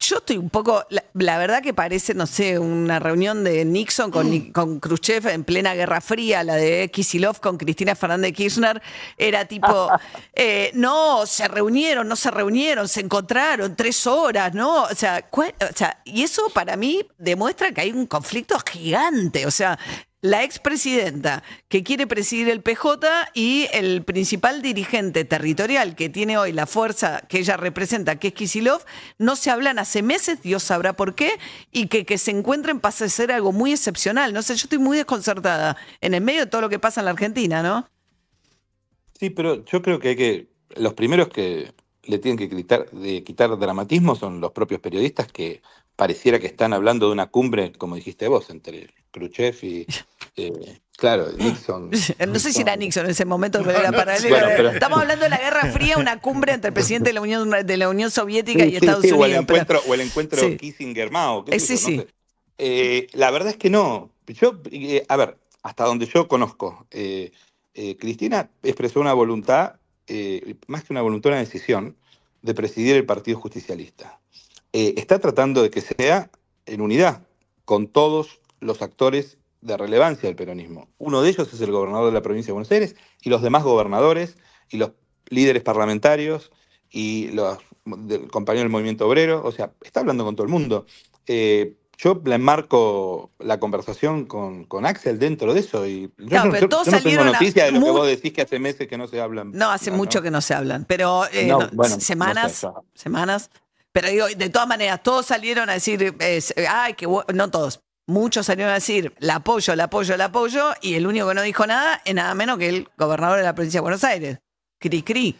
Yo estoy un poco, la, la verdad que parece, no sé, una reunión de Nixon con, con Khrushchev en plena Guerra Fría, la de Kicillof con Cristina Fernández de Kirchner, era tipo, eh, no, se reunieron, no se reunieron, se encontraron tres horas, ¿no? O sea, cuál, o sea, y eso para mí demuestra que hay un conflicto gigante, o sea, la expresidenta que quiere presidir el P J y el principal dirigente territorial que tiene hoy la fuerza que ella representa, que es Kicillof, no se hablan hace meses, Dios sabrá por qué, y que, que se encuentren pasa a ser algo muy excepcional. No sé, yo estoy muy desconcertada en el medio de todo lo que pasa en la Argentina, ¿no? Sí, pero yo creo que hay que... Los primeros que le tienen que quitar, de quitar dramatismo son los propios periodistas, que pareciera que están hablando de una cumbre, como dijiste vos, entre Khrushchev y... Eh, claro, Nixon. No sé si era Nixon en ese momento, pero era paralelo. Bueno, pero... Estamos hablando de la Guerra Fría, una cumbre entre el presidente de la Unión, de la Unión Soviética sí, y Estados sí, sí, Unidos. O el encuentro, pero... o el encuentro sí. Kissinger-Mao. Eh, sí, no sí. Eh, la verdad es que no. Yo, eh, a ver, hasta donde yo conozco, eh, eh, Cristina expresó una voluntad, eh, más que una voluntad, una decisión de presidir el Partido Justicialista. Eh, está tratando de que sea en unidad con todos los actores de relevancia del peronismo. Uno de ellos es el gobernador de la provincia de Buenos Aires, y los demás gobernadores, y los líderes parlamentarios, y los compañeros del movimiento obrero. O sea, está hablando con todo el mundo. Eh, yo le enmarco la conversación con, con Axel dentro de eso. Y yo claro, no, pero yo, todos yo no tengo noticia a... de lo muy... que vos decís que hace meses que no se hablan. No, hace no, mucho no. que no se hablan, pero eh, no, no, bueno, semanas, no sé, semanas. Pero digo, de todas maneras, todos salieron a decir, eh, ay, que no todos. Muchos salieron a decir, la apoyo, la apoyo, la apoyo, y el único que no dijo nada es nada menos que el gobernador de la provincia de Buenos Aires, Cri Cri.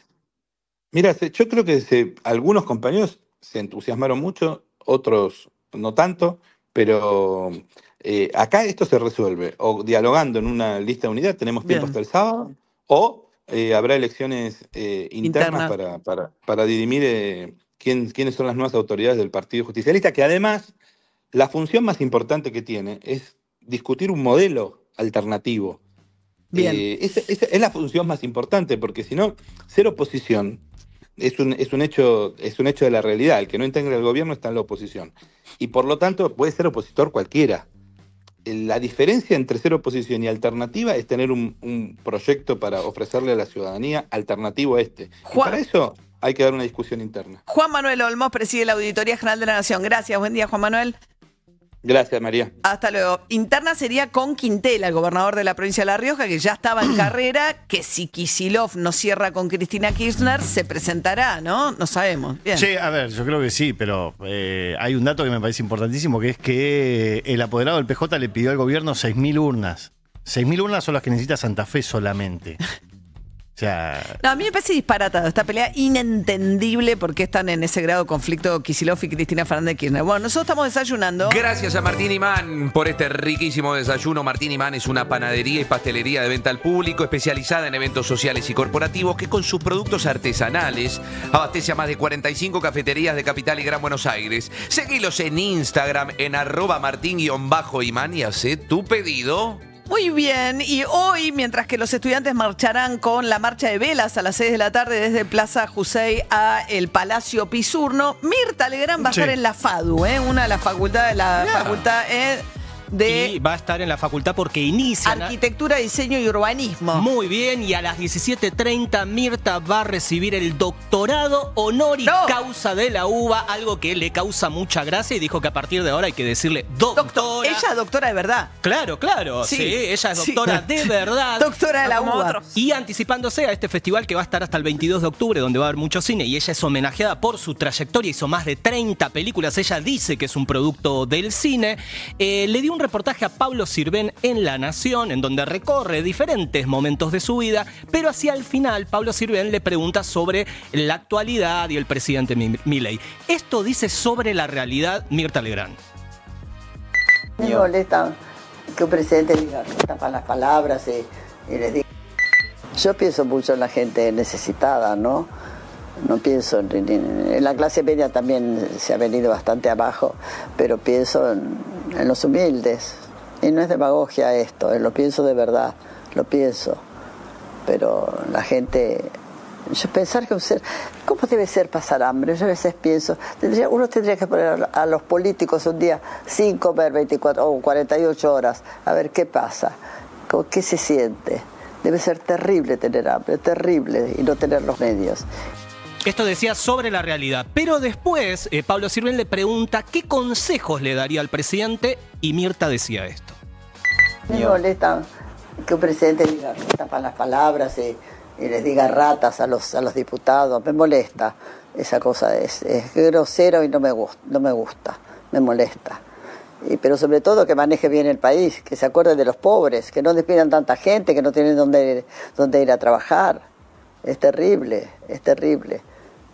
Mira, yo creo que se, algunos compañeros se entusiasmaron mucho, otros no tanto, pero eh, acá esto se resuelve, o dialogando en una lista de unidad, tenemos tiempo Bien. hasta el sábado, o eh, habrá elecciones eh, internas Interna. para, para, para dirimir eh, quién, quiénes son las nuevas autoridades del Partido Justicialista, que además... La función más importante que tiene es discutir un modelo alternativo. Bien. Eh, esa, esa es la función más importante, porque si no, ser oposición es un, es un hecho, es un hecho de la realidad. El que no integra el gobierno está en la oposición. Y por lo tanto, puede ser opositor cualquiera. La diferencia entre ser oposición y alternativa es tener un, un proyecto para ofrecerle a la ciudadanía alternativo a este. Y para eso hay que dar una discusión interna. Juan Manuel Olmos preside la Auditoría General de la Nación. Gracias. Buen día, Juan Manuel. Gracias, María. Hasta luego. Interna sería con Quintela, el gobernador de la provincia de La Rioja, que ya estaba en carrera, que si Kicillof no cierra con Cristina Kirchner, se presentará, ¿no? No sabemos. Bien. Sí, a ver, yo creo que sí, pero eh, hay un dato que me parece importantísimo, que es que el apoderado del P J le pidió al gobierno seis mil urnas. seis mil urnas son las que necesita Santa Fe solamente. O sea, no, a mí me parece disparatada esta pelea, inentendible por qué están en ese grado de conflicto Kicillof y Cristina Fernández de Kirchner. Bueno, nosotros estamos desayunando. Gracias a Martín Imán por este riquísimo desayuno. Martín Imán es una panadería y pastelería de venta al público especializada en eventos sociales y corporativos que con sus productos artesanales abastece a más de cuarenta y cinco cafeterías de Capital y Gran Buenos Aires. Seguilos en Instagram en arroba martín-imán y hacé tu pedido. Muy bien, y hoy, mientras que los estudiantes marcharán con la marcha de velas a las seis de la tarde desde Plaza José a el Palacio Pisurno, Mirta Legrand va a sí. estar en la FADU, ¿eh? Una de las facultades, la yeah. facultad eh, de... Y va a estar en la facultad porque inicia... Arquitectura, Diseño y Urbanismo. Muy bien, y a las diecisiete treinta Mirta va a recibir el doctorado honoris no. causa de la UBA, algo que le causa mucha gracia y dijo que a partir de ahora hay que decirle doctora. Doctor, ella es doctora de verdad. Claro, claro, sí, sí ella es doctora sí. de verdad. Doctora de la UBA. Y anticipándose a este festival que va a estar hasta el veintidós de octubre, donde va a haber mucho cine, y ella es homenajeada por su trayectoria, hizo más de treinta películas, ella dice que es un producto del cine, eh, le dio un reportaje a Pablo Sirven en La Nación, en donde recorre diferentes momentos de su vida, pero hacia el final Pablo Sirven le pregunta sobre la actualidad y el presidente Milei. Esto dice sobre la realidad Mirta Legrand. Me molesta que un presidente diga que tapan las palabras y, y les diga. Yo pienso mucho en la gente necesitada, ¿no? No pienso en, en, en la clase media, también se ha venido bastante abajo, pero pienso en, en los humildes. Y no es demagogia esto, eh, lo pienso de verdad, lo pienso. Pero la gente... Yo pensar que un ser... ¿Cómo debe ser pasar hambre? Yo a veces pienso... Tendría, uno tendría que poner a los políticos un día sin comer veinticuatro o cuarenta y ocho horas. A ver qué pasa, qué se siente. Debe ser terrible tener hambre, terrible, y no tener los medios. Esto decía sobre la realidad, pero después eh, Pablo Sirven le pregunta qué consejos le daría al presidente y Mirta decía esto. Me molesta que un presidente diga que tapan las palabras y, y les diga ratas a los, a los diputados, me molesta, esa cosa es, es grosero y no me, gust, no me gusta, me molesta. Y, pero sobre todo que maneje bien el país, que se acuerde de los pobres, que no despidan tanta gente, que no tienen dónde, dónde ir a trabajar, es terrible, es terrible.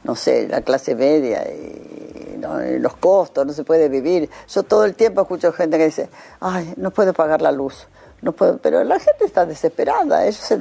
No sé, la clase media y, no, y los costos, no se puede vivir. Yo todo el tiempo escucho gente que dice, ay, no puedo pagar la luz, no puedo, pero la gente está desesperada. Ellos se...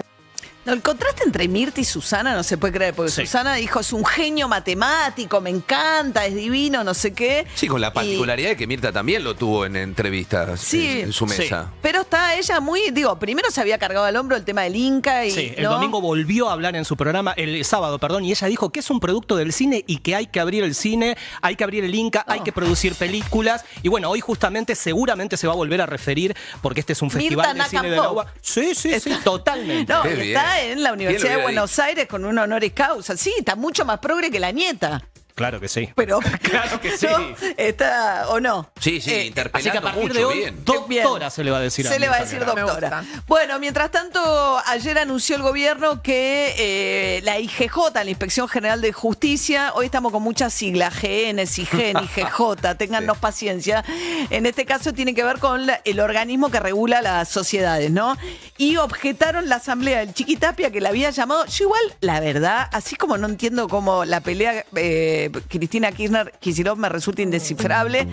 No, el contraste entre Mirta y Susana no se puede creer, porque sí. Susana dijo, es un genio matemático, me encanta, es divino, no sé qué. Sí, con la particularidad y... de que Mirta también lo tuvo en entrevistas, sí, en, en su mesa. Sí. Pero está ella muy, digo, primero se había cargado al hombro el tema del Inca. Y, sí, el ¿no? domingo volvió a hablar en su programa, el sábado, perdón, y ella dijo que es un producto del cine y que hay que abrir el cine, hay que abrir el Inca, oh. hay que producir películas. Y bueno, hoy justamente seguramente se va a volver a referir, porque este es un festival Mirta de cine de la UBA. Sí, sí, está... sí, totalmente. No, está en la Universidad de Buenos Aires con un honoris causa. Sí, está mucho más progre que la nieta. Claro que sí. Pero claro que sí. ¿No? Está o no. Sí, sí, eh, interpelando. Así que a partir mucho, de hoy, bien. doctora se le va a decir. Se le va a decir doctora. Bueno, mientras tanto, ayer anunció el gobierno que eh, la I G J, la Inspección General de Justicia, hoy estamos con muchas siglas, G N, SIGEN, I G J, téngannos sí. paciencia. En este caso tiene que ver con el organismo que regula las sociedades, ¿no? Y objetaron la asamblea del Chiquitapia que la había llamado. Yo igual, la verdad, así como no entiendo cómo la pelea... Eh, Cristina Kirchner, Kicillof me resulta indescifrable,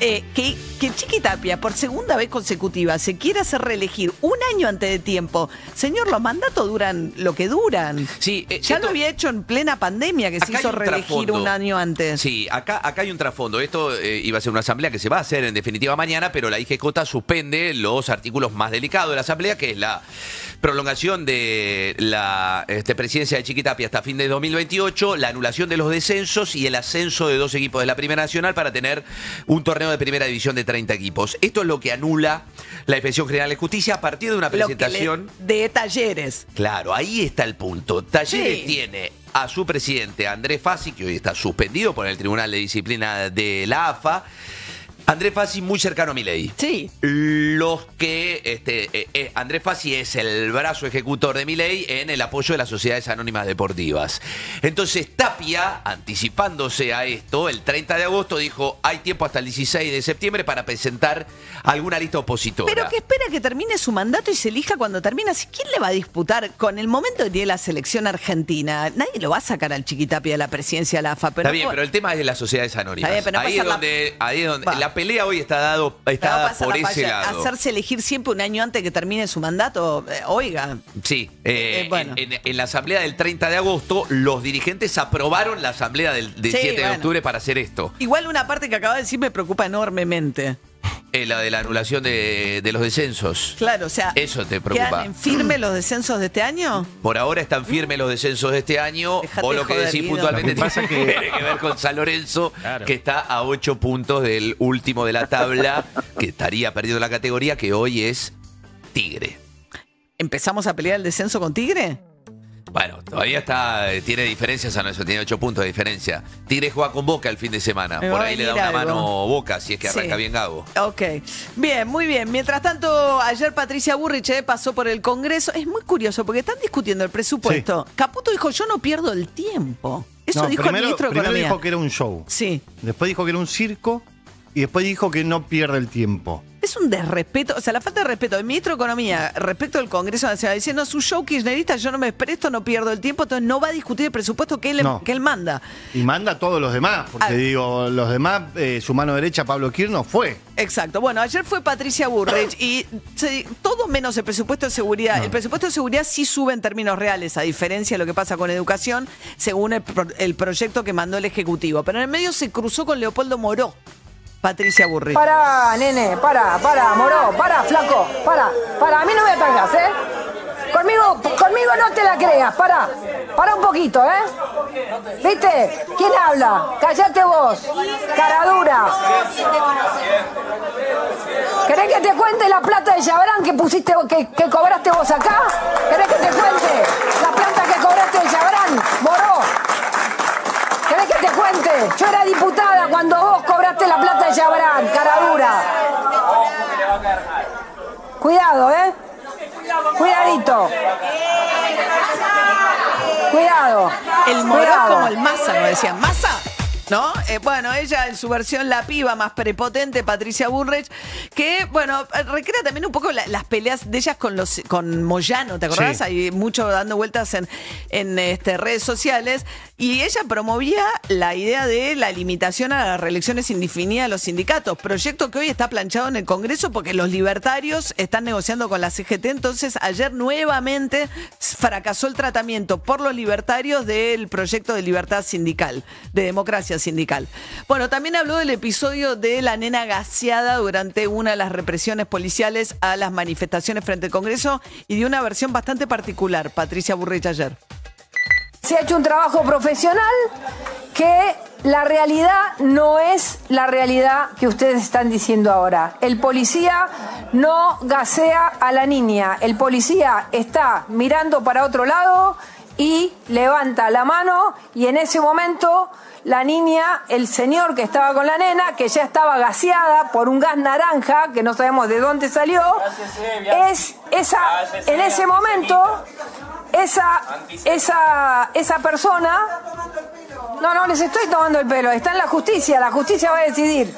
eh, que, que Chiqui Tapia por segunda vez consecutiva se quiere hacer reelegir un año antes de tiempo. Señor, los mandatos duran lo que duran. Sí, eh, ya esto, lo había hecho en plena pandemia, que se hizo un reelegir trasfondo. un año antes. Sí, acá, acá hay un trasfondo. Esto eh, iba a ser una asamblea que se va a hacer en definitiva mañana, pero la I G J suspende los artículos más delicados de la asamblea, que es la prolongación de la este, presidencia de Chiqui Tapia hasta fin de dos mil veintiocho, la anulación de los descensos y el ascenso de dos equipos de la Primera Nacional para tener un torneo de Primera División de treinta equipos. Esto es lo que anula la Inspección General de Justicia a partir de una presentación... Lo que le... de Talleres. Claro, ahí está el punto. Talleres sí. tiene a su presidente Andrés Fassi, que hoy está suspendido por el Tribunal de Disciplina de la A F A, Andrés Fassi muy cercano a Milei. Sí. Los que... Este, eh, eh, Andrés Fassi es el brazo ejecutor de Milei en el apoyo de las sociedades anónimas deportivas. Entonces Tapia, anticipándose a esto, el treinta de agosto dijo, hay tiempo hasta el dieciséis de septiembre para presentar alguna lista opositora. Pero que espera que termine su mandato y se elija cuando termina. ¿Quién le va a disputar con el momento que tiene la selección argentina? Nadie lo va a sacar al Chiquitapia de la presidencia de la AFA. Pero está bien, por... pero el tema es de las sociedades anónimas. Bien, pero no ahí, es donde, la... ahí es donde... Bah. La pelea hoy está dado está no, dada por la ese lado. Hacerse elegir siempre un año antes que termine su mandato, eh, oiga. Sí, eh, eh, bueno. en, en, en la asamblea del treinta de agosto los dirigentes aprobaron la asamblea del, del sí, siete de octubre para hacer esto. Igual una parte que acabo de decir me preocupa enormemente. Eh, la de la anulación de, de los descensos. Claro, o sea, eso te preocupa. ¿Quedan en firme los descensos de este año? Por ahora están firmes los descensos de este año. Dejate, o lo que decís puntualmente que pasa tiene que... que ver con San Lorenzo, claro, que está a ocho puntos del último de la tabla, que estaría perdiendo la categoría, que hoy es Tigre. ¿Empezamos a pelear el descenso con Tigre? Bueno, todavía está, tiene diferencias, San Lorenzo tiene ocho puntos de diferencia. Tigre juega con Boca el fin de semana. Me Por ahí le da una algo. mano Boca, si es que arranca sí. bien Gago. Ok. Bien, muy bien. Mientras tanto, ayer Patricia Bullrich eh, pasó por el Congreso. Es muy curioso porque están discutiendo el presupuesto. Sí. Caputo dijo, yo no pierdo el tiempo. Eso no, dijo primero, el ministro de Economía. Primero dijo que era un show. Sí. Después dijo que era un circo. Y después dijo que no pierde el tiempo. Es un desrespeto, o sea, la falta de respeto del ministro de Economía respecto del Congreso Nacional, diciendo, no, su show kirchnerista, yo no me presto, no pierdo el tiempo, entonces no va a discutir el presupuesto que él, no. que él manda. Y manda a todos los demás, porque ah. digo, los demás, eh, su mano derecha, Pablo Kirchner, fue. Exacto, bueno, ayer fue Patricia Bullrich y se, todo menos el presupuesto de seguridad. No. El presupuesto de seguridad sí sube en términos reales, a diferencia de lo que pasa con educación, según el, pro, el proyecto que mandó el Ejecutivo. Pero en el medio se cruzó con Leopoldo Moró. Patricia Bullrich. Pará, nene, pará, pará, Moró, pará, flaco, pará, pará, a mí no me atacas, ¿eh? Conmigo, conmigo no te la creas, pará, pará un poquito, ¿eh? ¿Viste? ¿Quién habla? Cállate vos, cara dura. ¿Querés que te cuente la plata de Yabrán que pusiste, que, que cobraste vos acá? ¿Querés que te cuente la plata que cobraste de Yabrán, Moró? ¿Querés que te cuente? Yo era diputada cuando vos cobraste la plata de Yabrán, cara dura. Cuidado, ¿eh? Cuidadito. Cuidado. El Moró como el Massa, ¿no decían? ¿Massa? ¿No? Eh, bueno, ella en su versión la piba más prepotente, Patricia Bullrich, que, bueno, recrea también un poco la, las peleas de ellas con los con Moyano, ¿te acordás? Sí. Hay mucho dando vueltas en, en este, redes sociales. Y ella promovía la idea de la limitación a las reelecciones indefinidas de los sindicatos, proyecto que hoy está planchado en el Congreso porque los libertarios están negociando con la C G T. Entonces, ayer nuevamente fracasó el tratamiento por los libertarios del proyecto de libertad sindical, de democracia sindical. Bueno, también habló del episodio de la nena gaseada durante una de las represiones policiales a las manifestaciones frente al Congreso y de una versión bastante particular, Patricia Bullrich ayer. Se ha hecho un trabajo profesional que la realidad no es la realidad que ustedes están diciendo ahora. El policía no gasea a la niña. El policía está mirando para otro lado y levanta la mano y en ese momento la niña, el señor que estaba con la nena, que ya estaba gaseada por un gas naranja, que no sabemos de dónde salió, es esa, en ese momento, esa, esa, esa persona, no, no les estoy tomando el pelo, está en la justicia, la justicia va a decidir.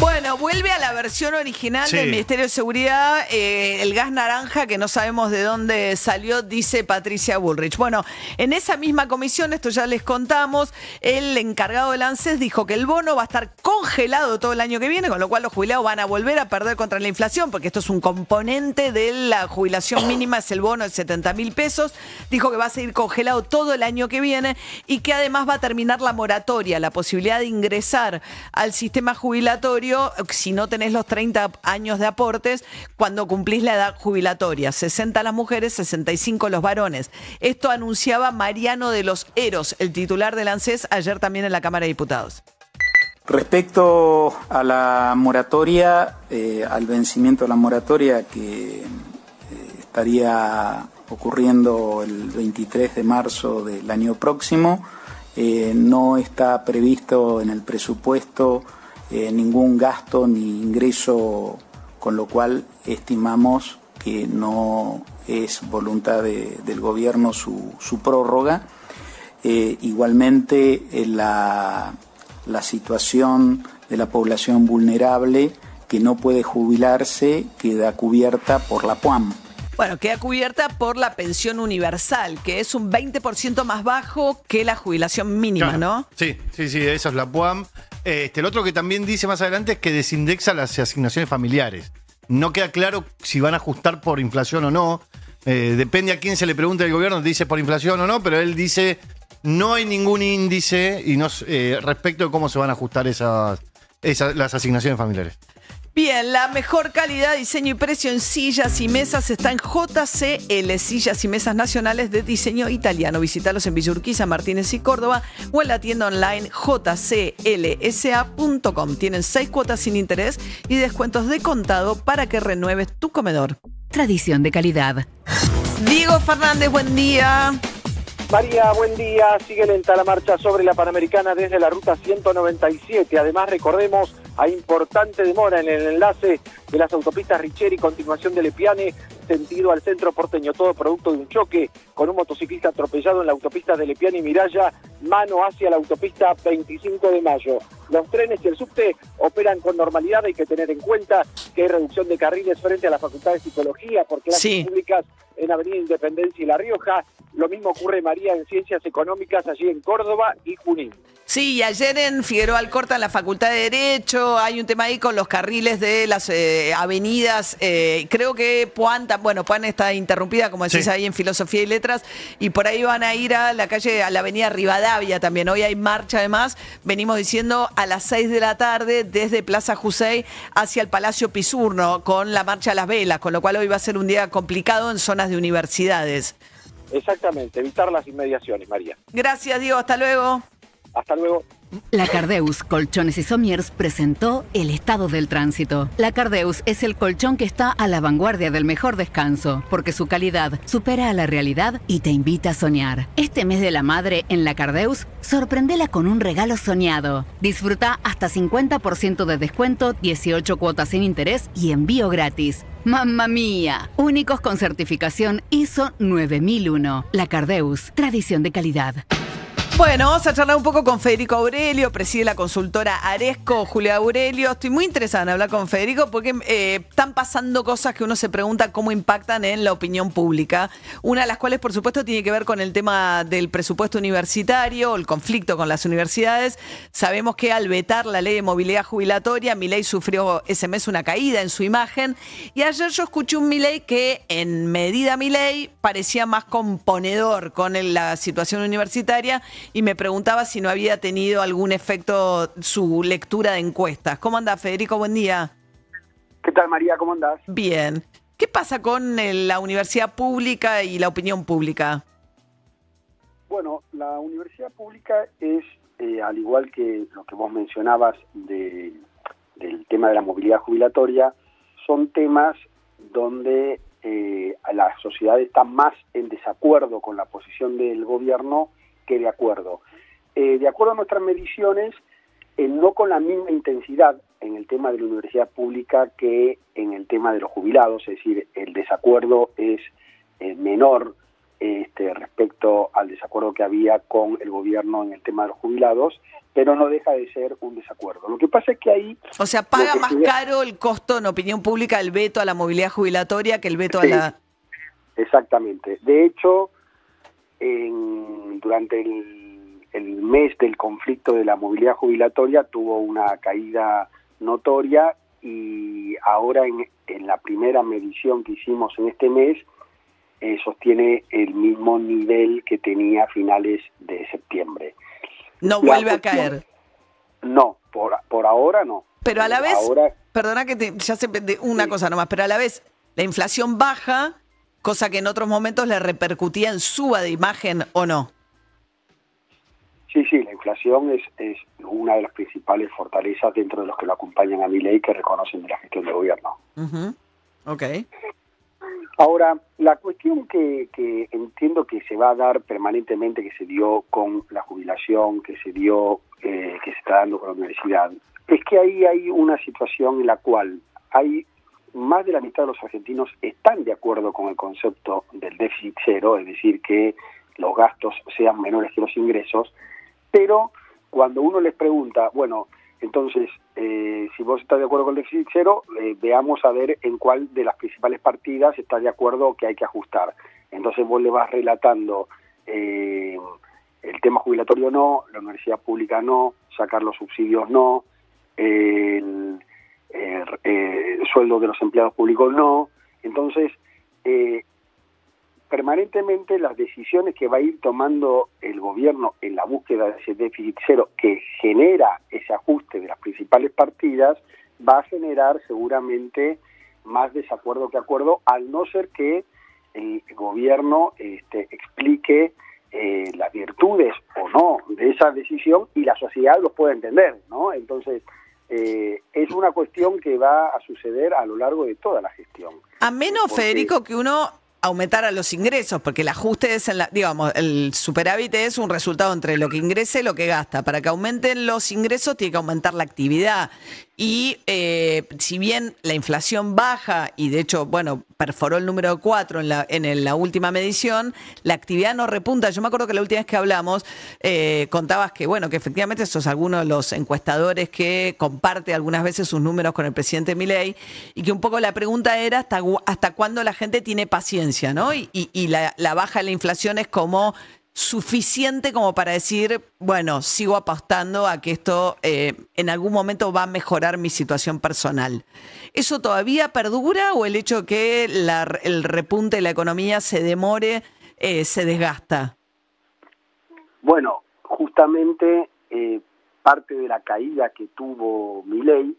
Bueno, vuelve a la versión original sí. del Ministerio de Seguridad, eh, el gas naranja que no sabemos de dónde salió, dice Patricia Bullrich. Bueno, en esa misma comisión, esto ya les contamos, el encargado del ANSES dijo que el bono va a estar congelado todo el año que viene, con lo cual los jubilados van a volver a perder contra la inflación, porque esto es un componente de la jubilación mínima, es el bono de setenta mil pesos. Dijo que va a seguir congelado todo el año que viene y que además va a terminar la moratoria, la posibilidad de ingresar al sistema jubilatorio si no tenés los treinta años de aportes cuando cumplís la edad jubilatoria. sesenta las mujeres, sesenta y cinco los varones. Esto anunciaba Mariano de los Heros, el titular del ANSES, ayer también en la Cámara de Diputados. Respecto a la moratoria, eh, al vencimiento de la moratoria que eh, estaría ocurriendo el veintitrés de marzo del año próximo, eh, no está previsto en el presupuesto eh, ningún gasto ni ingreso, con lo cual estimamos que no es voluntad de, del gobierno su, su prórroga. Eh, igualmente, eh, la, la situación de la población vulnerable que no puede jubilarse queda cubierta por la P U A M. Bueno, queda cubierta por la pensión universal, que es un veinte por ciento más bajo que la jubilación mínima, claro, ¿no? Sí, sí, sí, eso es la P U A M. Este, el otro que también dice más adelante es que desindexa las asignaciones familiares. No queda claro si van a ajustar por inflación o no. Eh, depende a quién se le pregunte el gobierno, dice por inflación o no, pero él dice no hay ningún índice y no, eh, respecto de cómo se van a ajustar esas, esas, las asignaciones familiares. Bien, la mejor calidad, diseño y precio en sillas y mesas está en J C L, Sillas y Mesas Nacionales de Diseño Italiano. Visítalos en Villa Urquiza, Martínez y Córdoba o en la tienda online j c l s a punto com. Tienen seis cuotas sin interés y descuentos de contado para que renueves tu comedor. Tradición de calidad. Diego Fernández, buen día. María, buen día. Sigue lenta la marcha sobre la Panamericana desde la ruta ciento noventa y siete. Además, recordemos, hay importante demora en el enlace de las autopistas Richieri, continuación de Lepiane, sentido al centro porteño. Todo producto de un choque con un motociclista atropellado en la autopista de Lepiane y Miralla, mano hacia la autopista veinticinco de mayo. Los trenes y el subte operan con normalidad. Hay que tener en cuenta que hay reducción de carriles frente a la Facultad de Psicología por clases sí. públicas en Avenida Independencia y La Rioja. Lo mismo ocurre, María, en Ciencias Económicas, allí en Córdoba y Junín. Sí, y ayer en Figueroa Alcorta, en la Facultad de Derecho, hay un tema ahí con los carriles de las eh, avenidas. Eh, creo que Puan, bueno, Puan está interrumpida, como decís, sí. ahí en Filosofía y Letras, y por ahí van a ir a la calle, a la Avenida Rivadavia también. Hoy hay marcha, además, venimos diciendo, a las seis de la tarde, desde Plaza José hacia el Palacio Pisurno, con la marcha a las velas, con lo cual hoy va a ser un día complicado en zonas de universidades. Exactamente, evitar las inmediaciones, María. Gracias, Diego, hasta luego. Hasta luego. La Cardeus Colchones y Somiers presentó el estado del tránsito. La Cardeus es el colchón que está a la vanguardia del mejor descanso, porque su calidad supera a la realidad y te invita a soñar. Este mes de la madre en La Cardeus, sorprendela con un regalo soñado. Disfruta hasta cincuenta por ciento de descuento, dieciocho cuotas sin interés y envío gratis. ¡Mamma mía! Únicos con certificación I S O nueve mil uno. La Cardeus, tradición de calidad. Bueno, vamos a charlar un poco con Federico Aurelio, preside la consultora Aresco, Julia Aurelio. Estoy muy interesada en hablar con Federico porque eh, están pasando cosas que uno se pregunta cómo impactan en la opinión pública. Una de las cuales, por supuesto, tiene que ver con el tema del presupuesto universitario, el conflicto con las universidades. Sabemos que al vetar la ley de movilidad jubilatoria, Milei sufrió ese mes una caída en su imagen. Y ayer yo escuché un Milei que, en medida Milei, parecía más componedor con la situación universitaria. Y me preguntaba si no había tenido algún efecto su lectura de encuestas. ¿Cómo andás, Federico? Buen día. ¿Qué tal, María? ¿Cómo andás? Bien. ¿Qué pasa con la universidad pública y la opinión pública? Bueno, la universidad pública es, eh, al igual que lo que vos mencionabas de, del tema de la movilidad jubilatoria, son temas donde eh, la sociedad está más en desacuerdo con la posición del gobierno que de acuerdo. Eh, de acuerdo a nuestras mediciones, eh, no con la misma intensidad en el tema de la universidad pública que en el tema de los jubilados, es decir, el desacuerdo es eh, menor este, respecto al desacuerdo que había con el gobierno en el tema de los jubilados, pero no deja de ser un desacuerdo. Lo que pasa es que ahí... O sea, paga más se... caro el costo en opinión pública el veto a la movilidad jubilatoria que el veto sí, a la... Exactamente. De hecho... En, durante el, el mes del conflicto de la movilidad jubilatoria tuvo una caída notoria y ahora en, en la primera medición que hicimos en este mes eh, sostiene el mismo nivel que tenía a finales de septiembre. ¿No vuelve a caer? No, por, por ahora no. Pero a la vez, ahora, perdona que te, ya se una sí. cosa nomás, pero a la vez la inflación baja... Cosa que en otros momentos le repercutía en suba de imagen, ¿o no? Sí, sí, la inflación es, es una de las principales fortalezas dentro de los que lo acompañan a Milei, que reconocen de la gestión del gobierno. Uh-huh. Ok. Ahora, la cuestión que, que entiendo que se va a dar permanentemente, que se dio con la jubilación, que se dio, eh, que se está dando con la universidad, es que ahí hay una situación en la cual hay más de la mitad de los argentinos están de acuerdo con el concepto del déficit cero, es decir, que los gastos sean menores que los ingresos, pero cuando uno les pregunta, bueno, entonces, eh, si vos estás de acuerdo con el déficit cero, eh, veamos a ver en cuál de las principales partidas estás de acuerdo que hay que ajustar. Entonces vos le vas relatando eh, el tema jubilatorio no, la universidad pública no, sacar los subsidios no, el, el, el sueldo de los empleados públicos no. Entonces, eh, permanentemente las decisiones que va a ir tomando el gobierno en la búsqueda de ese déficit cero que genera ese ajuste de las principales partidas va a generar seguramente más desacuerdo que acuerdo, al no ser que el gobierno este, explique eh, las virtudes o no de esa decisión y la sociedad los pueda entender, ¿no? Entonces, Eh, es una cuestión que va a suceder a lo largo de toda la gestión. A menos, porque, Federico, que uno aumentara los ingresos, porque el ajuste es, en la, digamos, el superávit es un resultado entre lo que ingrese y lo que gasta. Para que aumenten los ingresos tiene que aumentar la actividad. Y eh, si bien la inflación baja, y de hecho, bueno, perforó el número de cuatro en la, en la última medición, la actividad no repunta. Yo me acuerdo que la última vez que hablamos eh, contabas que, bueno, que efectivamente sos alguno de los encuestadores que comparte algunas veces sus números con el presidente Milei, y que un poco la pregunta era hasta, hasta cuándo la gente tiene paciencia, ¿no? Y, y, y la, la baja de la inflación es como suficiente como para decir, bueno, sigo apostando a que esto eh, en algún momento va a mejorar mi situación personal. ¿Eso todavía perdura o el hecho que la, el repunte de la economía se demore, eh, se desgasta? Bueno, justamente eh, parte de la caída que tuvo Milei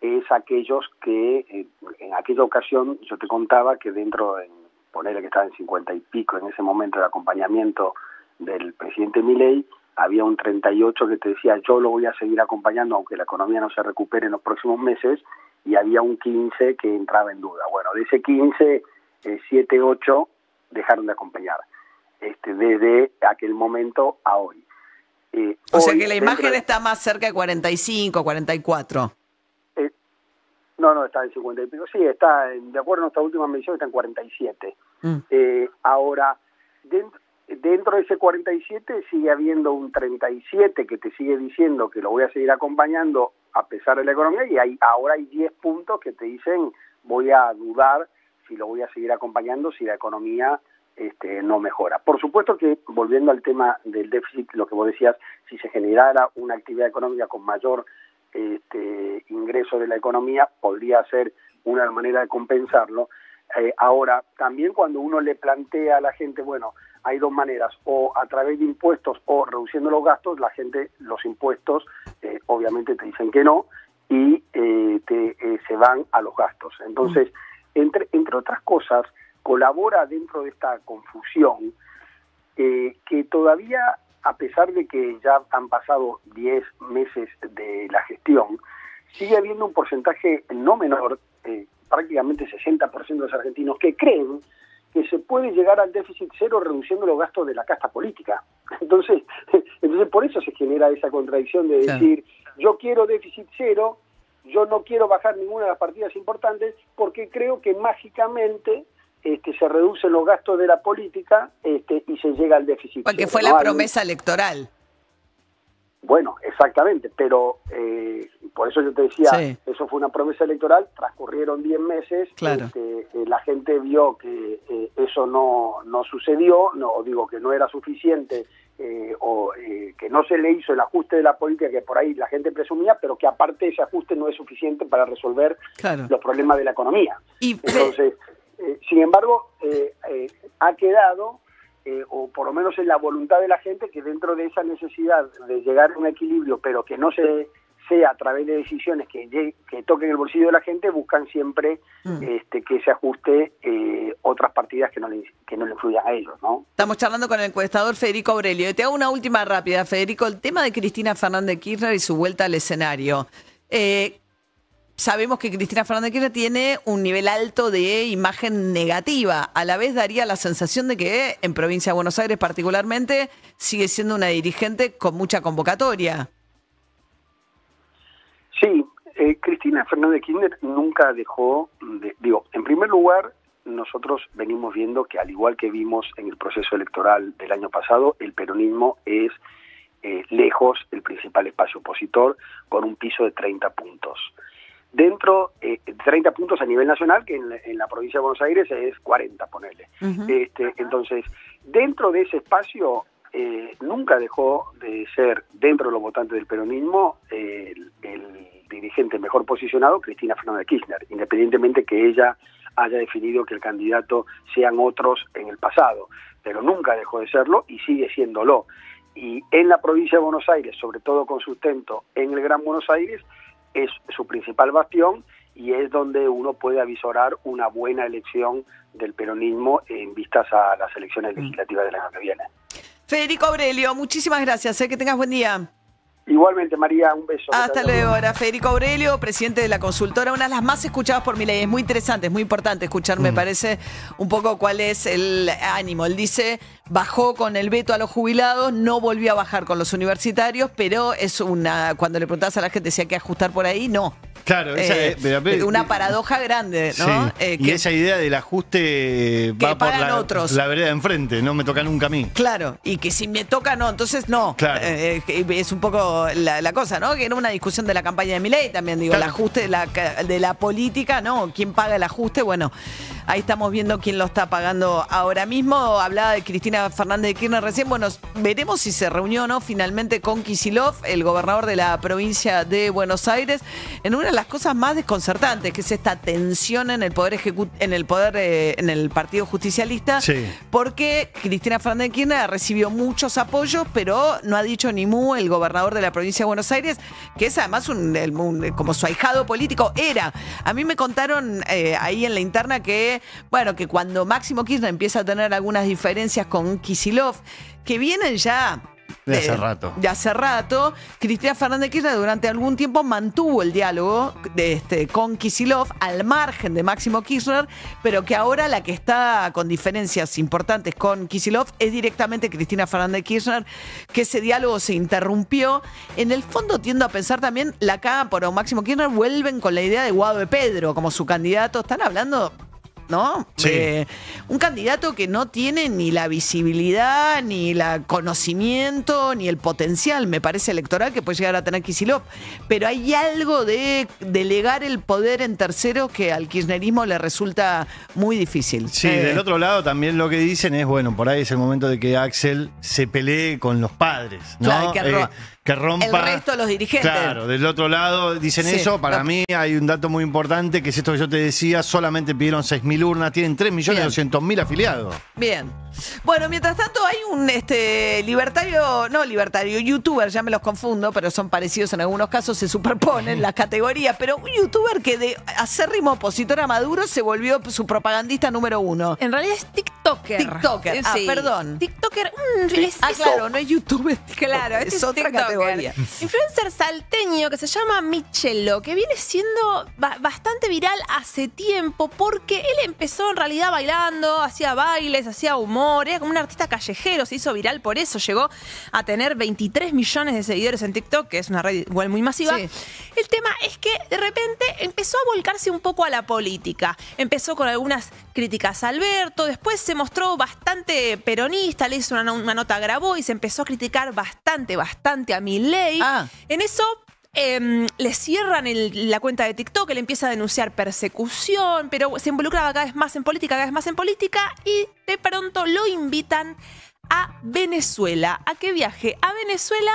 es aquellos que, eh, en aquella ocasión yo te contaba que dentro de, ponerle que estaba en cincuenta y pico en ese momento de acompañamiento del presidente Milei, había un treinta y ocho que te decía yo lo voy a seguir acompañando aunque la economía no se recupere en los próximos meses, y había un quince que entraba en duda. Bueno, de ese quince, eh, siete, ocho dejaron de acompañar este desde aquel momento a hoy. Eh, o hoy, sea que la imagen de... está más cerca de cuarenta y cinco, cuarenta y cuatro. Eh, no, no, está en cincuenta y pico. Sí, está, en, de acuerdo a nuestra última medición, está en cuarenta y siete. Mm. Eh, ahora, dentro... Dentro de ese cuarenta y siete sigue habiendo un treinta y siete que te sigue diciendo que lo voy a seguir acompañando a pesar de la economía, y hay, ahora hay diez puntos que te dicen voy a dudar si lo voy a seguir acompañando si la economía este, no mejora. Por supuesto que, volviendo al tema del déficit, lo que vos decías, si se generara una actividad económica con mayor este, ingreso de la economía, podría ser una manera de compensarlo. Eh, ahora, también cuando uno le plantea a la gente, bueno, hay dos maneras, o a través de impuestos o reduciendo los gastos, la gente, los impuestos, eh, obviamente te dicen que no, y eh, te, eh, se van a los gastos. Entonces, entre, entre otras cosas, colabora dentro de esta confusión eh, que todavía, a pesar de que ya han pasado diez meses de la gestión, sigue habiendo un porcentaje no menor, eh, prácticamente sesenta por ciento de los argentinos, que creen que se puede llegar al déficit cero reduciendo los gastos de la casta política. Entonces, entonces por eso se genera esa contradicción de decir, sí, yo quiero déficit cero, yo no quiero bajar ninguna de las partidas importantes, porque creo que mágicamente este, se reducen los gastos de la política este, y se llega al déficit porque cero. Porque fue la ¿no? promesa electoral. Bueno, exactamente, pero eh, por eso yo te decía, sí, eso fue una promesa electoral, transcurrieron diez meses, claro, este, eh, la gente vio que eh, eso no, no sucedió, no digo que no era suficiente, eh, o eh, que no se le hizo el ajuste de la política que por ahí la gente presumía, pero que aparte ese ajuste no es suficiente para resolver, claro, los problemas de la economía. Y entonces, eh, sin embargo, eh, eh, ha quedado... Eh, o por lo menos en la voluntad de la gente, que dentro de esa necesidad de llegar a un equilibrio, pero que no se sea a través de decisiones que, llegue, que toquen el bolsillo de la gente, buscan siempre mm. este, que se ajuste eh, otras partidas que no, le, que no le influyan a ellos, ¿no? Estamos charlando con el encuestador Federico Aurelio. Y te hago una última rápida, Federico. El tema de Cristina Fernández de Kirchner y su vuelta al escenario. Eh, sabemos que Cristina Fernández de Kirchner tiene un nivel alto de imagen negativa. A la vez daría la sensación de que en Provincia de Buenos Aires particularmente sigue siendo una dirigente con mucha convocatoria. Sí, eh, Cristina Fernández de Kirchner nunca dejó, de, digo, en primer lugar, nosotros venimos viendo que al igual que vimos en el proceso electoral del año pasado, el peronismo es eh, lejos el principal espacio opositor con un piso de treinta puntos. Dentro, eh, treinta puntos a nivel nacional, que en la, en la provincia de Buenos Aires es cuarenta, ponele. Uh-huh. este, entonces, dentro de ese espacio eh, nunca dejó de ser, dentro de los votantes del peronismo, eh, el, el dirigente mejor posicionado, Cristina Fernández de Kirchner, independientemente que ella haya definido que el candidato sean otros en el pasado, pero nunca dejó de serlo y sigue siéndolo. Y en la provincia de Buenos Aires, sobre todo con sustento en el Gran Buenos Aires, es su principal bastión y es donde uno puede avisorar una buena elección del peronismo en vistas a las elecciones legislativas del año que viene. Federico Aurelio, muchísimas gracias, ¿eh? Que tengas buen día. Igualmente, María, un beso. Hasta luego. Ahora Federico Aurelio, presidente de la consultora, una de las más escuchadas por Milei. Es muy interesante, es muy importante escuchar, me parece, un poco cuál es el ánimo. Él dice, bajó con el veto a los jubilados, no volvió a bajar con los universitarios, pero es una, cuando le preguntás a la gente si hay que ajustar por ahí, no. Claro, esa, eh, pero, pero, una paradoja grande, ¿no? Sí, eh, que, y esa idea del ajuste va por la, otros. la vereda de enfrente, no me toca nunca a mí. Claro, y que si me toca, no, entonces no. Claro. Eh, es un poco la, la cosa, ¿no? Que era una discusión de la campaña de Milei también, digo, claro. El ajuste de la, de la política, ¿no? ¿Quién paga el ajuste? Bueno, ahí estamos viendo quién lo está pagando ahora mismo. Hablaba de Cristina Fernández de Kirchner recién. Bueno, veremos si se reunió o no finalmente con Kicillof, el gobernador de la provincia de Buenos Aires, en una de las cosas más desconcertantes, que es esta tensión en el poder ejecu en el poder eh, en el partido justicialista, sí. Porque Cristina Fernández de Kirchner recibió muchos apoyos, pero no ha dicho ni mu el gobernador de la provincia de Buenos Aires, que es además un, un, como su ahijado político era. A mí me contaron eh, ahí en la interna que bueno, que cuando Máximo Kirchner empieza a tener algunas diferencias con Kicillof, que vienen ya de, de hace rato. De hace rato, Cristina Fernández de Kirchner durante algún tiempo mantuvo el diálogo de este, con Kicillof al margen de Máximo Kirchner, pero que ahora la que está con diferencias importantes con Kicillof es directamente Cristina Fernández de Kirchner, que ese diálogo se interrumpió. En el fondo tiendo a pensar también, la cámpora o Máximo Kirchner vuelven con la idea de Guado de Pedro como su candidato. Están hablando... ¿no? Sí. Eh, un candidato que no tiene ni la visibilidad, ni el conocimiento, ni el potencial, me parece, electoral que puede llegar a tener Kicillof. Pero hay algo de delegar el poder en terceros que al kirchnerismo le resulta muy difícil. Sí, eh, del otro lado también lo que dicen es, bueno, por ahí es el momento de que Axel se pelee con los padres, ¿no? Claro, que eh, que rompa el resto de los dirigentes. Claro, del otro lado dicen sí, eso. Para no. mí hay un dato muy importante, que es esto que yo te decía, solamente pidieron seis mil urnas, tienen tres millones doscientos mil afiliados. Bien. Bueno, mientras tanto hay un este libertario, no libertario, youtuber, ya me los confundo, pero son parecidos en algunos casos, se superponen las categorías, pero un youtuber que de acérrimo opositor a Maduro se volvió su propagandista número uno. En realidad es TikToker. TikToker, sí. Ah, perdón. TikToker, mmm, sí. Ah, claro, no es YouTube, es TikToker, claro, este es, es otra TikToker. Categoría. Influencer salteño que se llama Michelo, que viene siendo bastante viral hace tiempo, porque él empezó en realidad bailando, hacía bailes, hacía humor, era como un artista callejero, se hizo viral por eso, llegó a tener veintitrés millones de seguidores en TikTok, que es una red igual muy masiva. Sí. El tema es que de repente empezó a volcarse un poco a la política. Empezó con algunas críticas a Alberto, después se mostró bastante peronista, le hizo una, una nota, grabó y se empezó a criticar bastante, bastante a Milei. Ah. En eso... Eh, le cierran el, la cuenta de TikTok, él empieza a denunciar persecución, pero se involucraba cada vez más en política, cada vez más en política, y de pronto lo invitan a Venezuela, a que viaje a Venezuela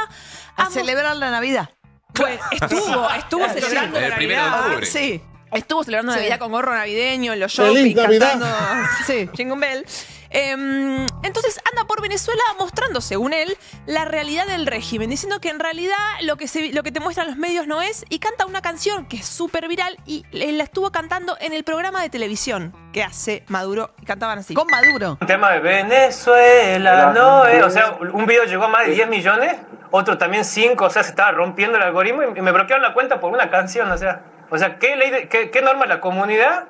a, a celebrar la Navidad. Pues estuvo, estuvo celebrando sí, la Navidad. El sí. Estuvo celebrando sí. Navidad con gorro navideño, en los shopping, cantando sí. Jingle Bell. Eh, entonces anda por Venezuela mostrando, según él, la realidad del régimen, diciendo que en realidad lo que, se, lo que te muestran los medios no es, y canta una canción que es súper viral y la estuvo cantando en el programa de televisión que hace Maduro, y cantaban así. Con Maduro. Un tema de Venezuela, no es, o sea, un video llegó a más de diez millones, otro también cinco, o sea, se estaba rompiendo el algoritmo y me bloquearon la cuenta por una canción, o sea... O sea, ¿qué, ley de, qué, qué norma de la comunidad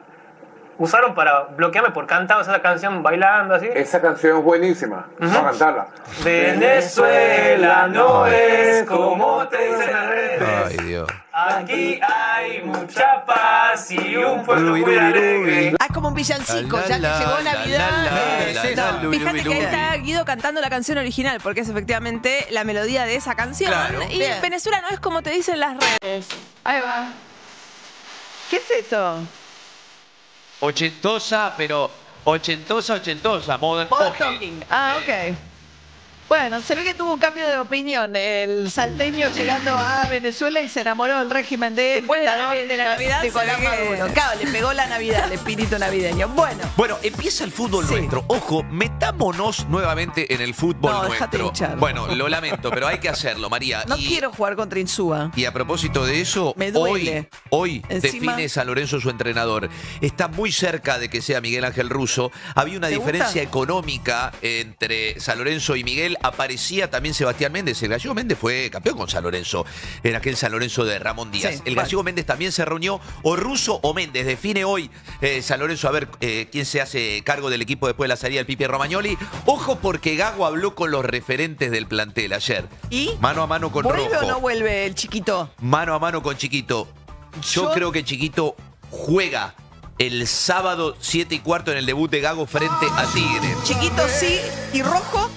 usaron para bloquearme por cantar esa canción bailando así? Esa canción es buenísima. Uh-huh. Vamos a cantarla. Venezuela no es como te dicen las redes. Ay, Dios. Aquí hay mucha paz y un pueblo muy alegre. Ah, es como un villancico, ya que llegó Navidad. No, fíjate que ahí está Guido cantando la canción original, porque es efectivamente la melodía de esa canción. Claro. Y bien. Venezuela no es como te dicen las redes. Ahí va. ¿Qué es eso? Ochentosa, pero ochentosa, ochentosa. Modern talking. Ah, ok. Bueno, se ve que tuvo un cambio de opinión. El salteño llegando a Venezuela y se enamoró del régimen de, bueno, la, de la Navidad. De que... Claro, le pegó la Navidad, el espíritu navideño. Bueno. Bueno, empieza el fútbol sí. nuestro. Ojo, metámonos nuevamente en el fútbol no, nuestro. Déjate bueno, lo lamento, pero hay que hacerlo, María. No y, quiero jugar contra Insúa. Y a propósito de eso, me duele. hoy, hoy Encima... define San Lorenzo su entrenador. Está muy cerca de que sea Miguel Ángel Russo. Había una diferencia gusta? económica entre San Lorenzo y Miguel. Aparecía también Sebastián Méndez. El Gallego Méndez fue campeón con San Lorenzo, en aquel San Lorenzo de Ramón Díaz. Sí, el Gallego vale. Méndez también se reunió. O Russo o Méndez. Define hoy eh, San Lorenzo a ver eh, quién se hace cargo del equipo después de la salida del Pipi Romagnoli. Ojo, porque Gago habló con los referentes del plantel ayer. ¿Y? Mano a mano con Rojo. ¿Vuelve o no vuelve el Chiquito? Mano a mano con Chiquito. Yo, Yo... creo que Chiquito juega el sábado siete y cuarto en el debut de Gago frente a Tigre. Chiquito sí y Rojo.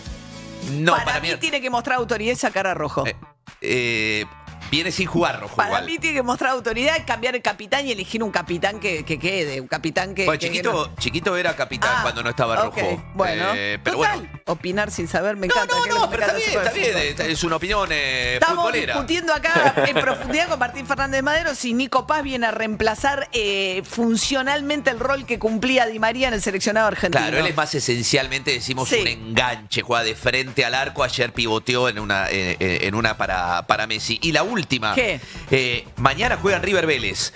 No, para, para mí, mí tiene que mostrar autoridad y sacar a Rojo. Eh, eh, viene sin jugar Rojo. Para igual. mí tiene que mostrar autoridad y cambiar el capitán y elegir un capitán que, que quede. Un capitán que. Bueno, que Chiquito, no... Chiquito era capitán ah, cuando no estaba okay. Rojo. Bueno, eh, pero total. bueno. Opinar sin saber me encanta. No, no, no, pero está bien, está bien. Está, es una opinión eh, Estamos futbolera. Estamos discutiendo acá en profundidad con Martín Fernández Madero si Nico Paz viene a reemplazar eh, funcionalmente el rol que cumplía Di María en el seleccionado argentino. Claro, él es más esencialmente, decimos, sí. un enganche. Juega de frente al arco. Ayer pivoteó en una, eh, en una para, para Messi. Y la última. ¿Qué? Eh, mañana juegan River Vélez.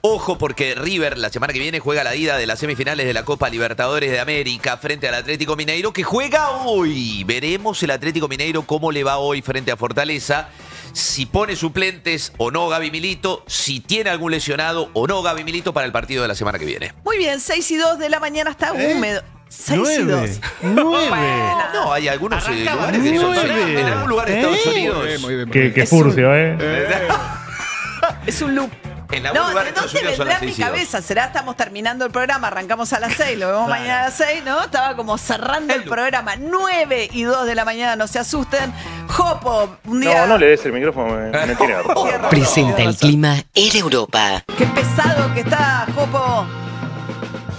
Ojo, porque River la semana que viene juega la ida de las semifinales de la Copa Libertadores de América frente al Atlético Mineiro, que juega hoy. Veremos el Atlético Mineiro cómo le va hoy frente a Fortaleza. Si pone suplentes o no Gaby Milito, si tiene algún lesionado o no Gaby Milito para el partido de la semana que viene. Muy bien, seis y dos de la mañana está ¿Eh? húmedo. seis y dos. nueve. No, hay algunos Arrancaba lugares que son en algún lugar de Estados ¿Eh? Unidos. Muy bien, muy bien, muy bien. Que, que furcio, ¿eh? ¿eh? Es un loop. En no, lugar, ¿de dónde vendrá mi cabeza? Será, estamos terminando el programa, arrancamos a las seis, lo vemos claro. mañana a las seis, ¿no? Estaba como cerrando el, el programa, nueve y dos de la mañana, no se asusten. Jopo, un día... No, no le des el micrófono, me, me tiene a Presenta el clima en Europa. Qué pesado que está, Jopo.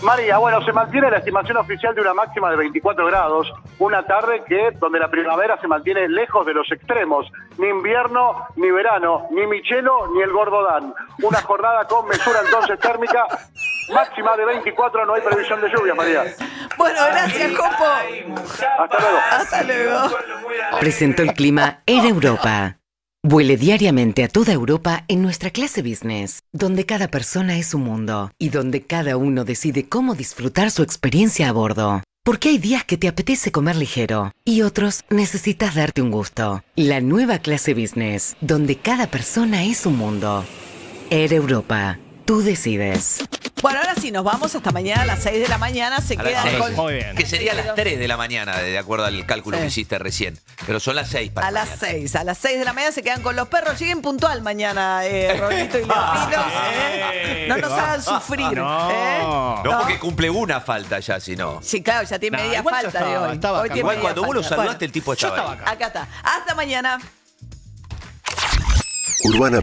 María, bueno, se mantiene la estimación oficial de una máxima de veinticuatro grados, una tarde que donde la primavera se mantiene lejos de los extremos, ni invierno, ni verano, ni Michelo, ni el Gordodán. Una jornada con mesura entonces térmica, máxima de veinticuatro, no hay previsión de lluvia, María. Bueno, gracias, Copo. Hasta luego. Hasta luego. Presentó el clima en Europa. Vuele diariamente a toda Europa en nuestra clase business, donde cada persona es un mundo y donde cada uno decide cómo disfrutar su experiencia a bordo. Porque hay días que te apetece comer ligero y otros necesitas darte un gusto. La nueva clase business, donde cada persona es un mundo. Air Europa. Tú decides. Bueno, ahora sí, nos vamos hasta mañana a las seis de la mañana. Se quedan seis. Con... Muy bien. Que sería a las tres de la mañana, de acuerdo al cálculo sí. que hiciste recién. Pero son las seis para A mañana. las seis. A las seis de la mañana se quedan con los perros. Lleguen puntual mañana, eh, Rolito y Leopino. ¿eh? No nos hagan sufrir. No. ¿eh? no, no, porque cumple una falta ya, si no. Sí, claro, ya tiene nah, media falta estaba, de hoy. Estaba hoy tiene igual media cuando falta. Vos lo saludaste, bueno, el tipo estaba, yo estaba acá. acá está. Hasta mañana. Urbana.